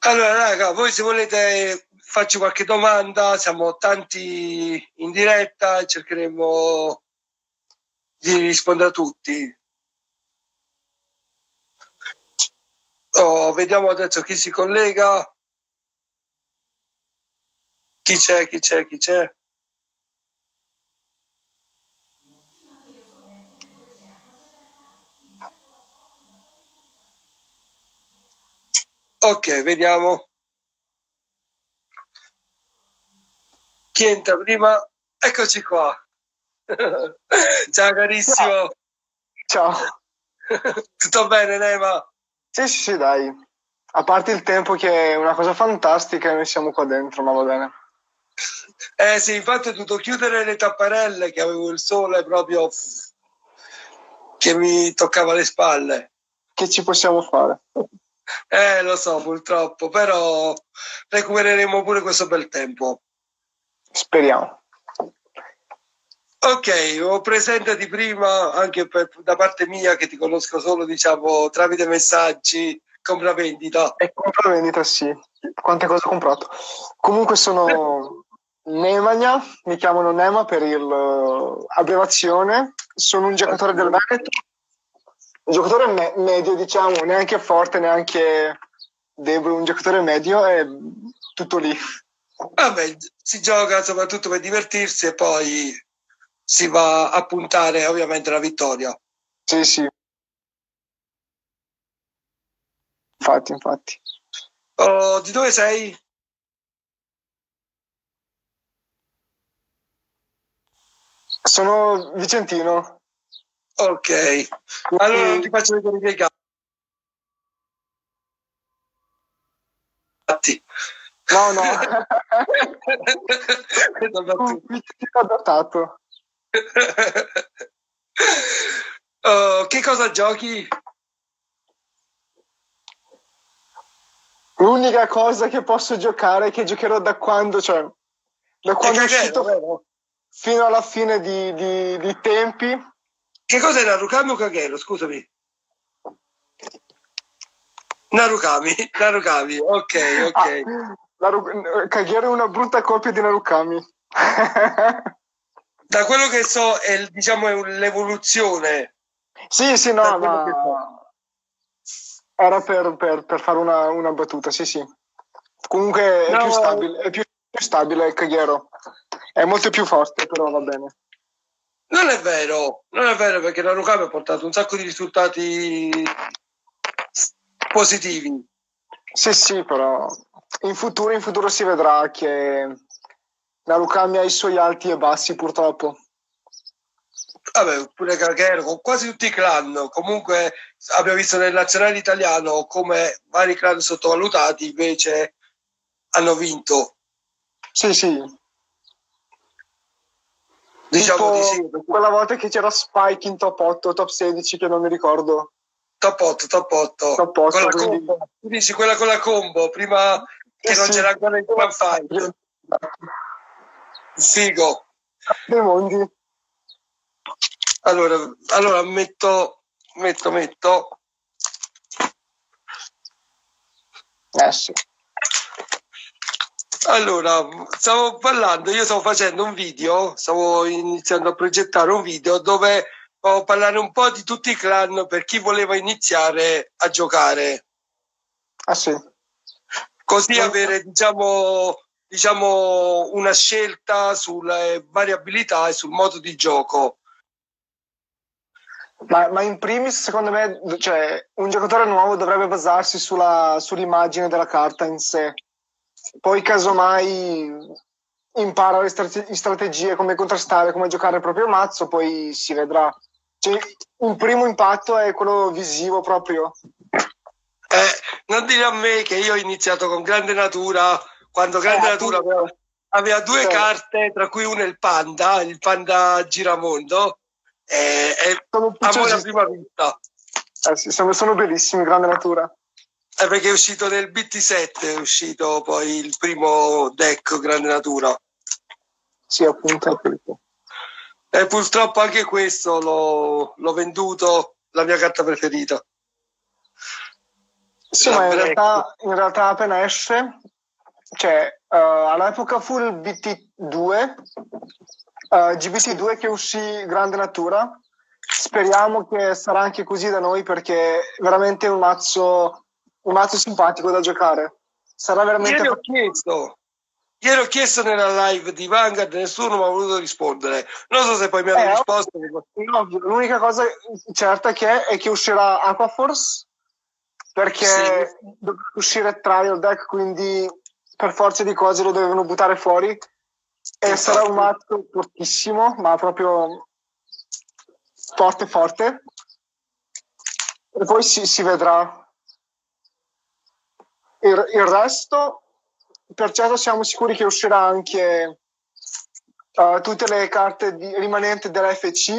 Allora, raga, voi se volete farci qualche domanda, siamo tanti in diretta e cercheremo di rispondere a tutti. Oh, vediamo adesso chi si collega. Chi c'è? Ok, vediamo chi entra prima. Eccoci qua. Ciao carissimo. Ciao. Tutto bene, Nema? Sì, dai. A parte il tempo che è una cosa fantastica, noi siamo qua dentro, ma va bene. Sì, infatti ho dovuto chiudere le tapparelle che avevo il sole proprio che mi toccava le spalle. Che ci possiamo fare? Lo so, purtroppo, però recupereremo pure questo bel tempo. Speriamo. Ok, presentati prima anche da parte mia, che ti conosco solo, diciamo, tramite messaggi, compravendita. E compravendita, sì. Quante cose ho comprato. Comunque sono Nemagna, mi chiamano Nema per l'abbreviazione. Sono un giocatore del Veneto. Un giocatore medio, diciamo, neanche forte, neanche debole, un giocatore medio è tutto lì. Vabbè, si gioca soprattutto per divertirsi e poi si va a puntare ovviamente alla vittoria. Sì. Infatti. Oh, di dove sei? Sono vicentino. Ok, allora non ti faccio vedere i miei gatti. No. Adottato. Che cosa giochi? L'unica cosa che posso giocare, che giocherò da quando è uscito, vero? Fino alla fine di tempi. Che cos'è Narukami o Kagero? Scusami. Narukami. Ok. Kagero è una brutta copia di Narukami. Da quello che so è, diciamo, è l'evoluzione. Sì, no, ma era per fare una battuta, sì. Comunque è più stabile, il Kagero. È molto più forte, però va bene. Non è vero, perché la Narukami ha portato un sacco di risultati positivi. Sì, però in futuro si vedrà che la Narukami ha i suoi alti e bassi, purtroppo. Vabbè, pure Kagero, con quasi tutti i clan, comunque abbiamo visto nel nazionale italiano come vari clan sottovalutati invece hanno vinto. Sì. Diciamo di sì. Quella volta che c'era Spike in top 8, top 16, che non mi ricordo. Top 8. Tu dici quella con la combo, prima che non c'era ancora il One Fight. Figo. Dei mondi. Allora metto. Sì. Allora, stavo iniziando a progettare un video dove ho parlato un po' di tutti i clan per chi voleva iniziare a giocare. Ah sì. Così avere, diciamo una scelta sulle variabilità e sul modo di gioco. Ma in primis, secondo me, cioè, un giocatore nuovo dovrebbe basarsi sull'immagine della carta in sé. Poi casomai impara le strategie, come contrastare, come giocare il proprio mazzo, poi si vedrà. Cioè, un primo impatto è quello visivo proprio. Non dire a me che io ho iniziato con Grande Natura, quando Grande Natura aveva due carte, tra cui una è il panda giramondo. Amo la prima vita. Sì, sono bellissimi, Grande Natura. Perché è uscito nel BT7, è uscito poi il primo deck Grande Natura. Sì, appunto. E purtroppo anche questo l'ho venduto, la mia carta preferita. Sì, ma in realtà appena esce, cioè all'epoca fu il BT2, GBT2 che uscì Grande Natura. Speriamo che sarà anche così da noi, perché veramente è un mazzo simpatico da giocare. Sarà veramente. Ieri ho chiesto nella live di Vanguard, nessuno mi ha voluto rispondere. Non so se poi mi hanno risposto. Ovvio. L'unica cosa certa è che uscirà Aqua Force, perché doveva uscire Trial Deck, quindi per forza di cose lo dovevano buttare fuori. E sarà un mazzo fortissimo, ma proprio forte forte. E poi si vedrà. Il resto, per certo siamo sicuri che uscirà anche tutte le carte rimanenti della FC,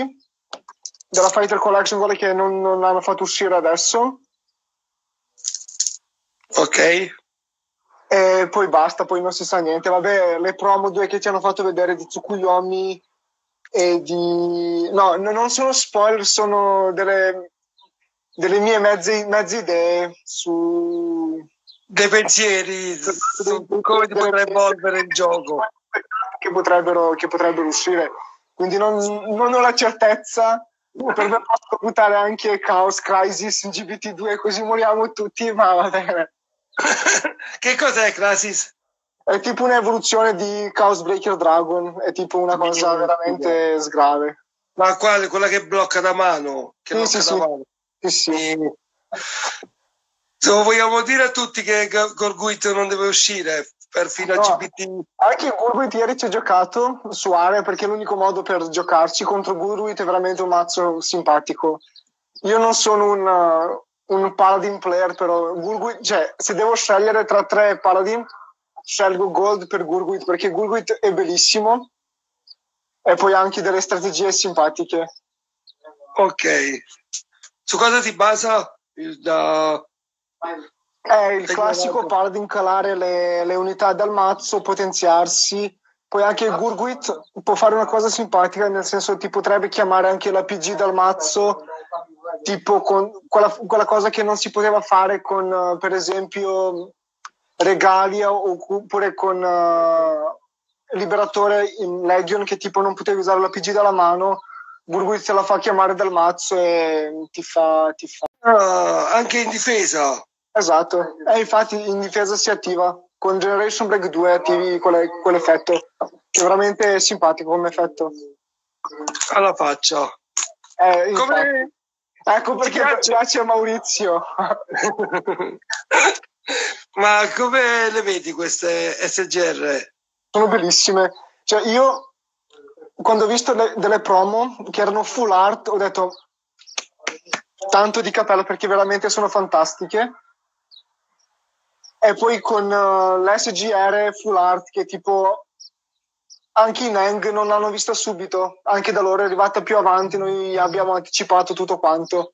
della Fighter Collection, quelle che non hanno fatto uscire adesso. Ok. E poi basta, poi non si sa niente. Vabbè, le promo 2 che ci hanno fatto vedere di Tsukuyomi e di... No, non sono spoiler, sono delle mie mezze idee su... dei pensieri su come potrebbe evolvere il gioco, che potrebbero uscire. Quindi non ho la certezza. Per me posso buttare anche Chaos Crisis GBT2, così moriamo tutti, ma va bene. Che cos'è Crisis? È tipo un'evoluzione di Chaos Breaker Dragon, è tipo una cosa veramente sgrave. Ma quella che blocca da mano? Sì. Se vogliamo dire a tutti che Gurguit non deve uscire fino a GPT. Anche Gurguit ieri ci ha giocato su area, perché l'unico modo per giocarci contro Gurguit è veramente un mazzo simpatico. Io non sono un Paladin player, però Gurguit, cioè, se devo scegliere tra tre Paladin, scelgo Gold per Gurguit, perché Gurguit è bellissimo e poi anche delle strategie simpatiche. Ok, su cosa ti basa è il classico Paladin: calare le unità dal mazzo, potenziarsi. Poi anche il Gurguit può fare una cosa simpatica, nel senso ti potrebbe chiamare anche la PG dal mazzo, tipo con quella cosa che non si poteva fare con, per esempio, Regalia, oppure con Liberatore in Legion, che tipo non potevi usare la PG dalla mano. Gurguit se la fa chiamare dal mazzo e ti fa. Anche in difesa. Esatto, e infatti in difesa si attiva con Generation Break 2, attivi quell'effetto, che è veramente simpatico come effetto. Alla faccia. Come... Ecco perché piace a Maurizio. Ma come le vedi queste SGR? Sono bellissime. Cioè, io quando ho visto delle promo che erano full art ho detto tanto di cappello, perché veramente sono fantastiche. E poi con l'SGR full art, che tipo anche in Hang non l'hanno vista subito, anche da loro è arrivata più avanti, noi abbiamo anticipato tutto quanto.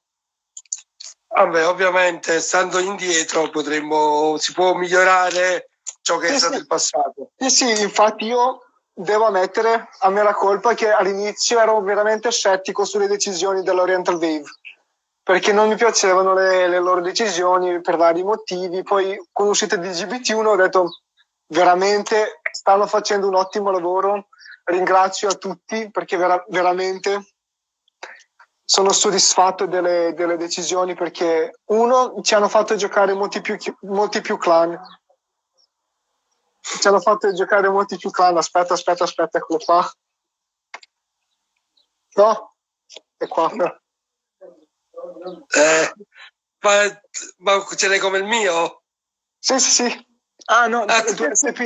Vabbè, ovviamente stando indietro si può migliorare ciò che è stato il passato. Sì, infatti io devo ammettere, a me la colpa, che all'inizio ero veramente scettico sulle decisioni dell'Oriental Wave, perché non mi piacevano le loro decisioni per vari motivi. Poi con l'uscita di GBT1 ho detto veramente stanno facendo un ottimo lavoro, ringrazio a tutti, perché veramente sono soddisfatto delle decisioni, perché uno, ci hanno fatto giocare molti più clan, aspetta, eccolo qua, no, è qua. Ma ce l'hai come il mio? Sì, sì, sì. Ah, no, il tuo SP.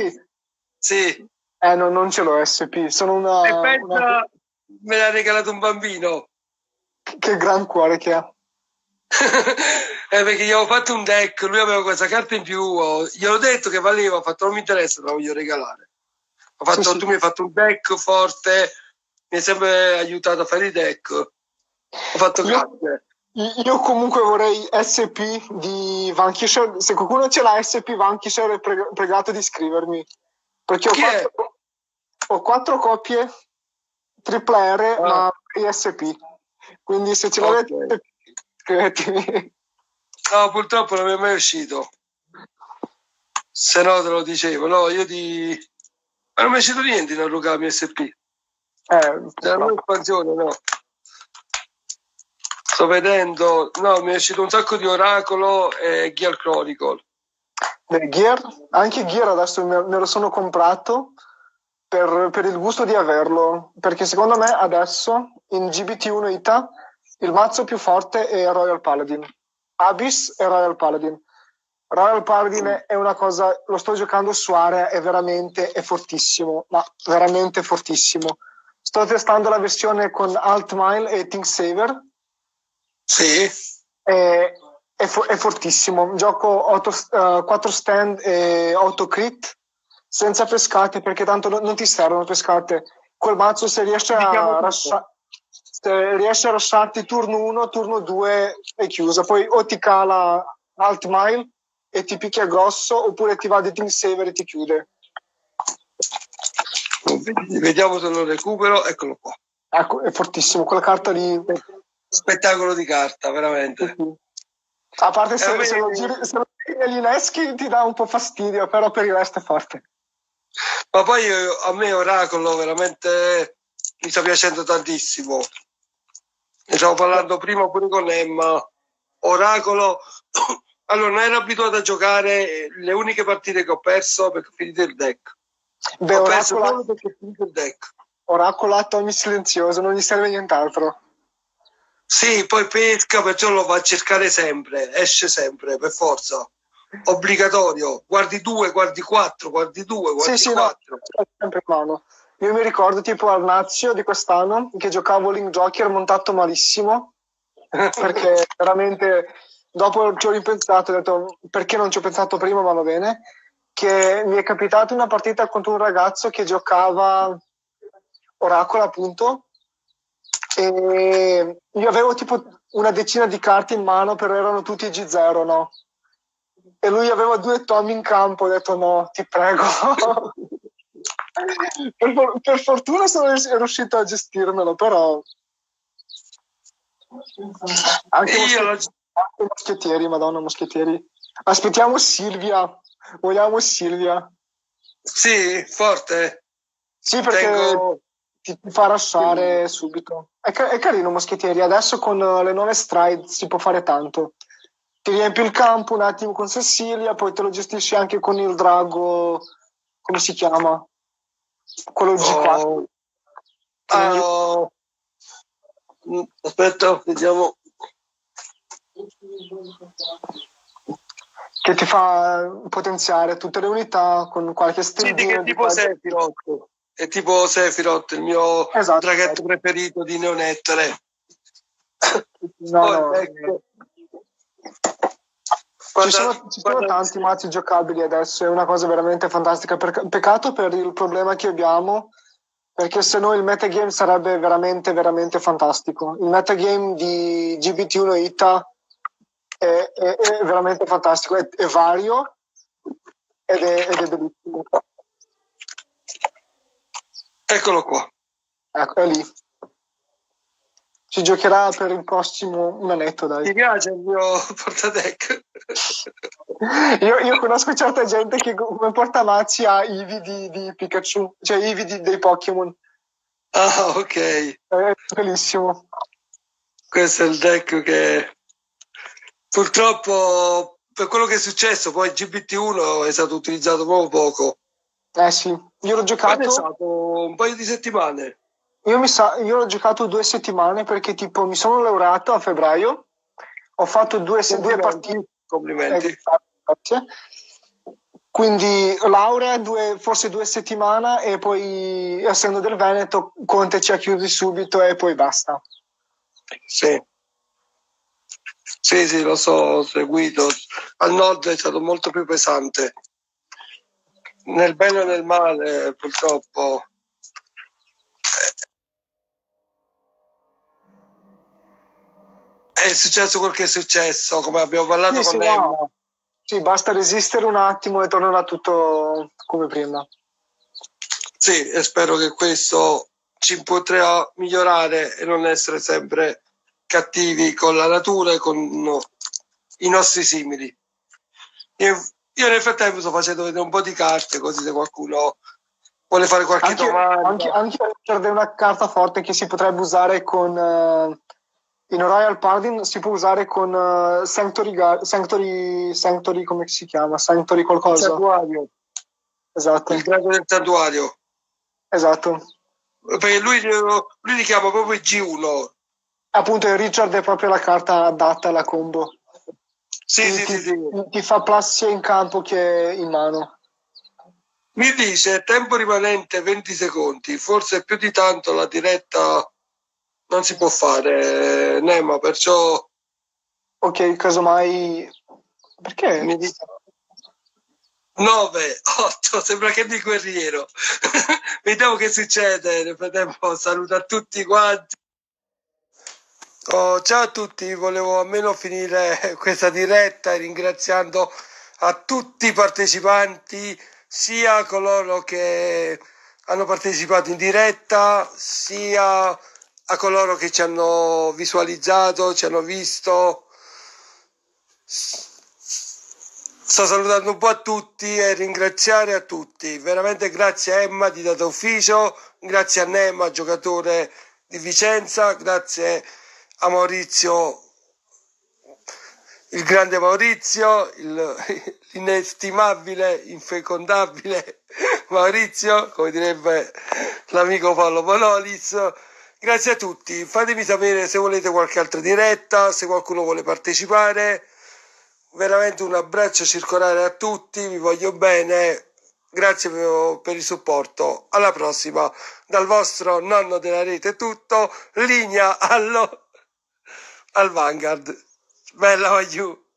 Sì. No, non ce l'ho SP, sono una... E pensa, me l'ha regalato un bambino. Che gran cuore che ha. Perché gli avevo fatto un deck, lui aveva questa carta in più, gli ho detto che valeva, ho fatto non mi interessa, la voglio regalare. Ho fatto, sì, tu sì, mi hai fatto un deck forte, mi hai sempre aiutato a fare i deck. Ho fatto grazie. Io comunque vorrei SP di Vankisher, se qualcuno ce l'ha SP Vankisher è pregato di scrivermi, perché ho quattro copie tripla R ma SP, quindi se ce l'avete scrivetemi. No, purtroppo non mi è mai uscito, se no te lo dicevo. No, io di... ma non mi è uscito niente in Narukami SP, la nuova espansione no. Sto vedendo, no, mi è uscito un sacco di Oracolo e Gear Chronicle. Gear? Anche Gear adesso me lo sono comprato per il gusto di averlo, perché secondo me adesso in GBT1 Ita il mazzo più forte è Royal Paladin. Abyss e Royal Paladin. Royal Paladin è una cosa, lo sto giocando su area, è fortissimo, ma veramente fortissimo. Sto testando la versione con Altmile e Thinksaver. Sì, è fortissimo. Gioco 4 stand e 8 crit senza pescate, perché tanto non ti servono pescate. Col mazzo, se riesci a lasciarti turno 1, turno 2 è chiusa. Poi o ti cala Altmile e ti picchia grosso, oppure ti va di Team Saver e ti chiude. Vediamo se lo recupero. Eccolo qua. Ecco, è fortissimo. Quella carta lì. Spettacolo di carta, veramente. Uh-huh. A parte se lo giri negli leschi ti dà un po' fastidio, però per il resto è forte. Ma poi a me Oracolo veramente mi sta piacendo tantissimo. Ne stavo parlando prima pure con Emma. Oracolo, allora non ero abituato a giocare, le uniche partite che ho perso perché ho finito il deck. Beh, ho perso solo perché ho finito il deck. Oracolo ha Tommy silenzioso, non gli serve nient'altro. Sì, poi pesca, perciò lo va a cercare sempre, esce sempre, per forza, obbligatorio, guardi 2, guardi 4, guardi 2, guardi 4. Sì, no, sempre in mano. Io mi ricordo tipo al Nazio di quest'anno, che giocavo Link Joker montato malissimo, perché veramente dopo ci ho ripensato, ho detto perché non ci ho pensato prima, ma va bene, che mi è capitata una partita contro un ragazzo che giocava Oracolo appunto, e io avevo tipo una decina di carte in mano, però erano tutti G0, no? E lui aveva 2 Tommy in campo, ho detto no, ti prego. per fortuna sono riuscito a gestirmelo, però anche Moschettieri, madonna, Moschettieri. Aspettiamo Silvia, vogliamo Silvia. Sì, forte. Sì, perché... ti fa rushare subito. È carino Moschettieri, adesso con le nuove stride si può fare tanto. Ti riempi il campo un attimo con Cecilia, poi te lo gestisci anche con il drago, come si chiama? Quello G4. Aspetta, vediamo. Che ti fa potenziare tutte le unità con qualche stile. Sì, che tipo sei pirotto? È tipo Sephiroth, il mio draghetto preferito di Neonettere. No, ecco. Ci sono tanti mazzi giocabili adesso, è una cosa veramente fantastica. Peccato per il problema che abbiamo, perché se no il metagame sarebbe veramente, veramente fantastico. Il metagame di GBT1 Ita è veramente fantastico, è vario ed è bellissimo. Eccolo qua. Ecco, è lì. Ci giocherà per il prossimo manetto, dai. Ti piace il mio portadeck? io conosco certa gente che come portamazzi ha Eevee di Pikachu, cioè Eevee dei Pokémon. Ah, ok. È bellissimo. Questo è il deck che... Purtroppo, per quello che è successo, poi il GBT1 è stato utilizzato proprio poco. Eh sì, io l'ho giocato un paio di settimane. Io l'ho giocato 2 settimane perché tipo mi sono laureato a febbraio Ho fatto due partite. Complimenti. Grazie. Quindi laurea, forse 2 settimane, e poi, essendo del Veneto, Conte ci ha chiusi subito e poi basta. Sì. Sì, lo so, ho seguito. Al nord è stato molto più pesante. Nel bene e nel male, purtroppo. È successo quel che è successo, come abbiamo parlato con Emma. No. Sì, basta resistere un attimo e tornerà tutto come prima. Sì, e spero che questo ci potrà migliorare e non essere sempre cattivi con la natura e con i nostri simili. Io nel frattempo sto facendo vedere un po' di carte, così se qualcuno vuole fare qualche domanda. Anche è una carta forte che si potrebbe usare con... in Royal Paladin si può usare con Sanctuary, come si chiama? Sanctuary qualcosa? Santuario. Esatto. Il drago del santuario. Esatto. Perché lui li chiama proprio G1. Appunto, il Richard è proprio la carta adatta alla combo. Sì, quindi sì. Ti fa plus sia in campo che in mano. Mi dice, tempo rimanente 20 secondi, forse più di tanto la diretta... non si può fare, Nema, perciò... Ok, casomai... Perché? 9, 8, sembra che di guerriero. Vediamo che succede. Nel frattempo saluto a tutti quanti. Oh, ciao a tutti, volevo almeno finire questa diretta ringraziando a tutti i partecipanti, sia coloro che hanno partecipato in diretta, sia... a coloro che ci hanno visualizzato, ci hanno visto. Sto salutando un po' a tutti e ringraziare a tutti. Veramente grazie a Emma di Data Ufficio, grazie a Nema, giocatore di Vicenza, grazie a Maurizio, il grande Maurizio, l'inestimabile, infecondabile Maurizio, come direbbe l'amico Paolo Bonolis. Grazie a tutti, fatemi sapere se volete qualche altra diretta, se qualcuno vuole partecipare. Veramente un abbraccio circolare a tutti, vi voglio bene, grazie per il supporto, alla prossima. Dal vostro nonno della rete è tutto, linea al Vanguard. Bella Waiu!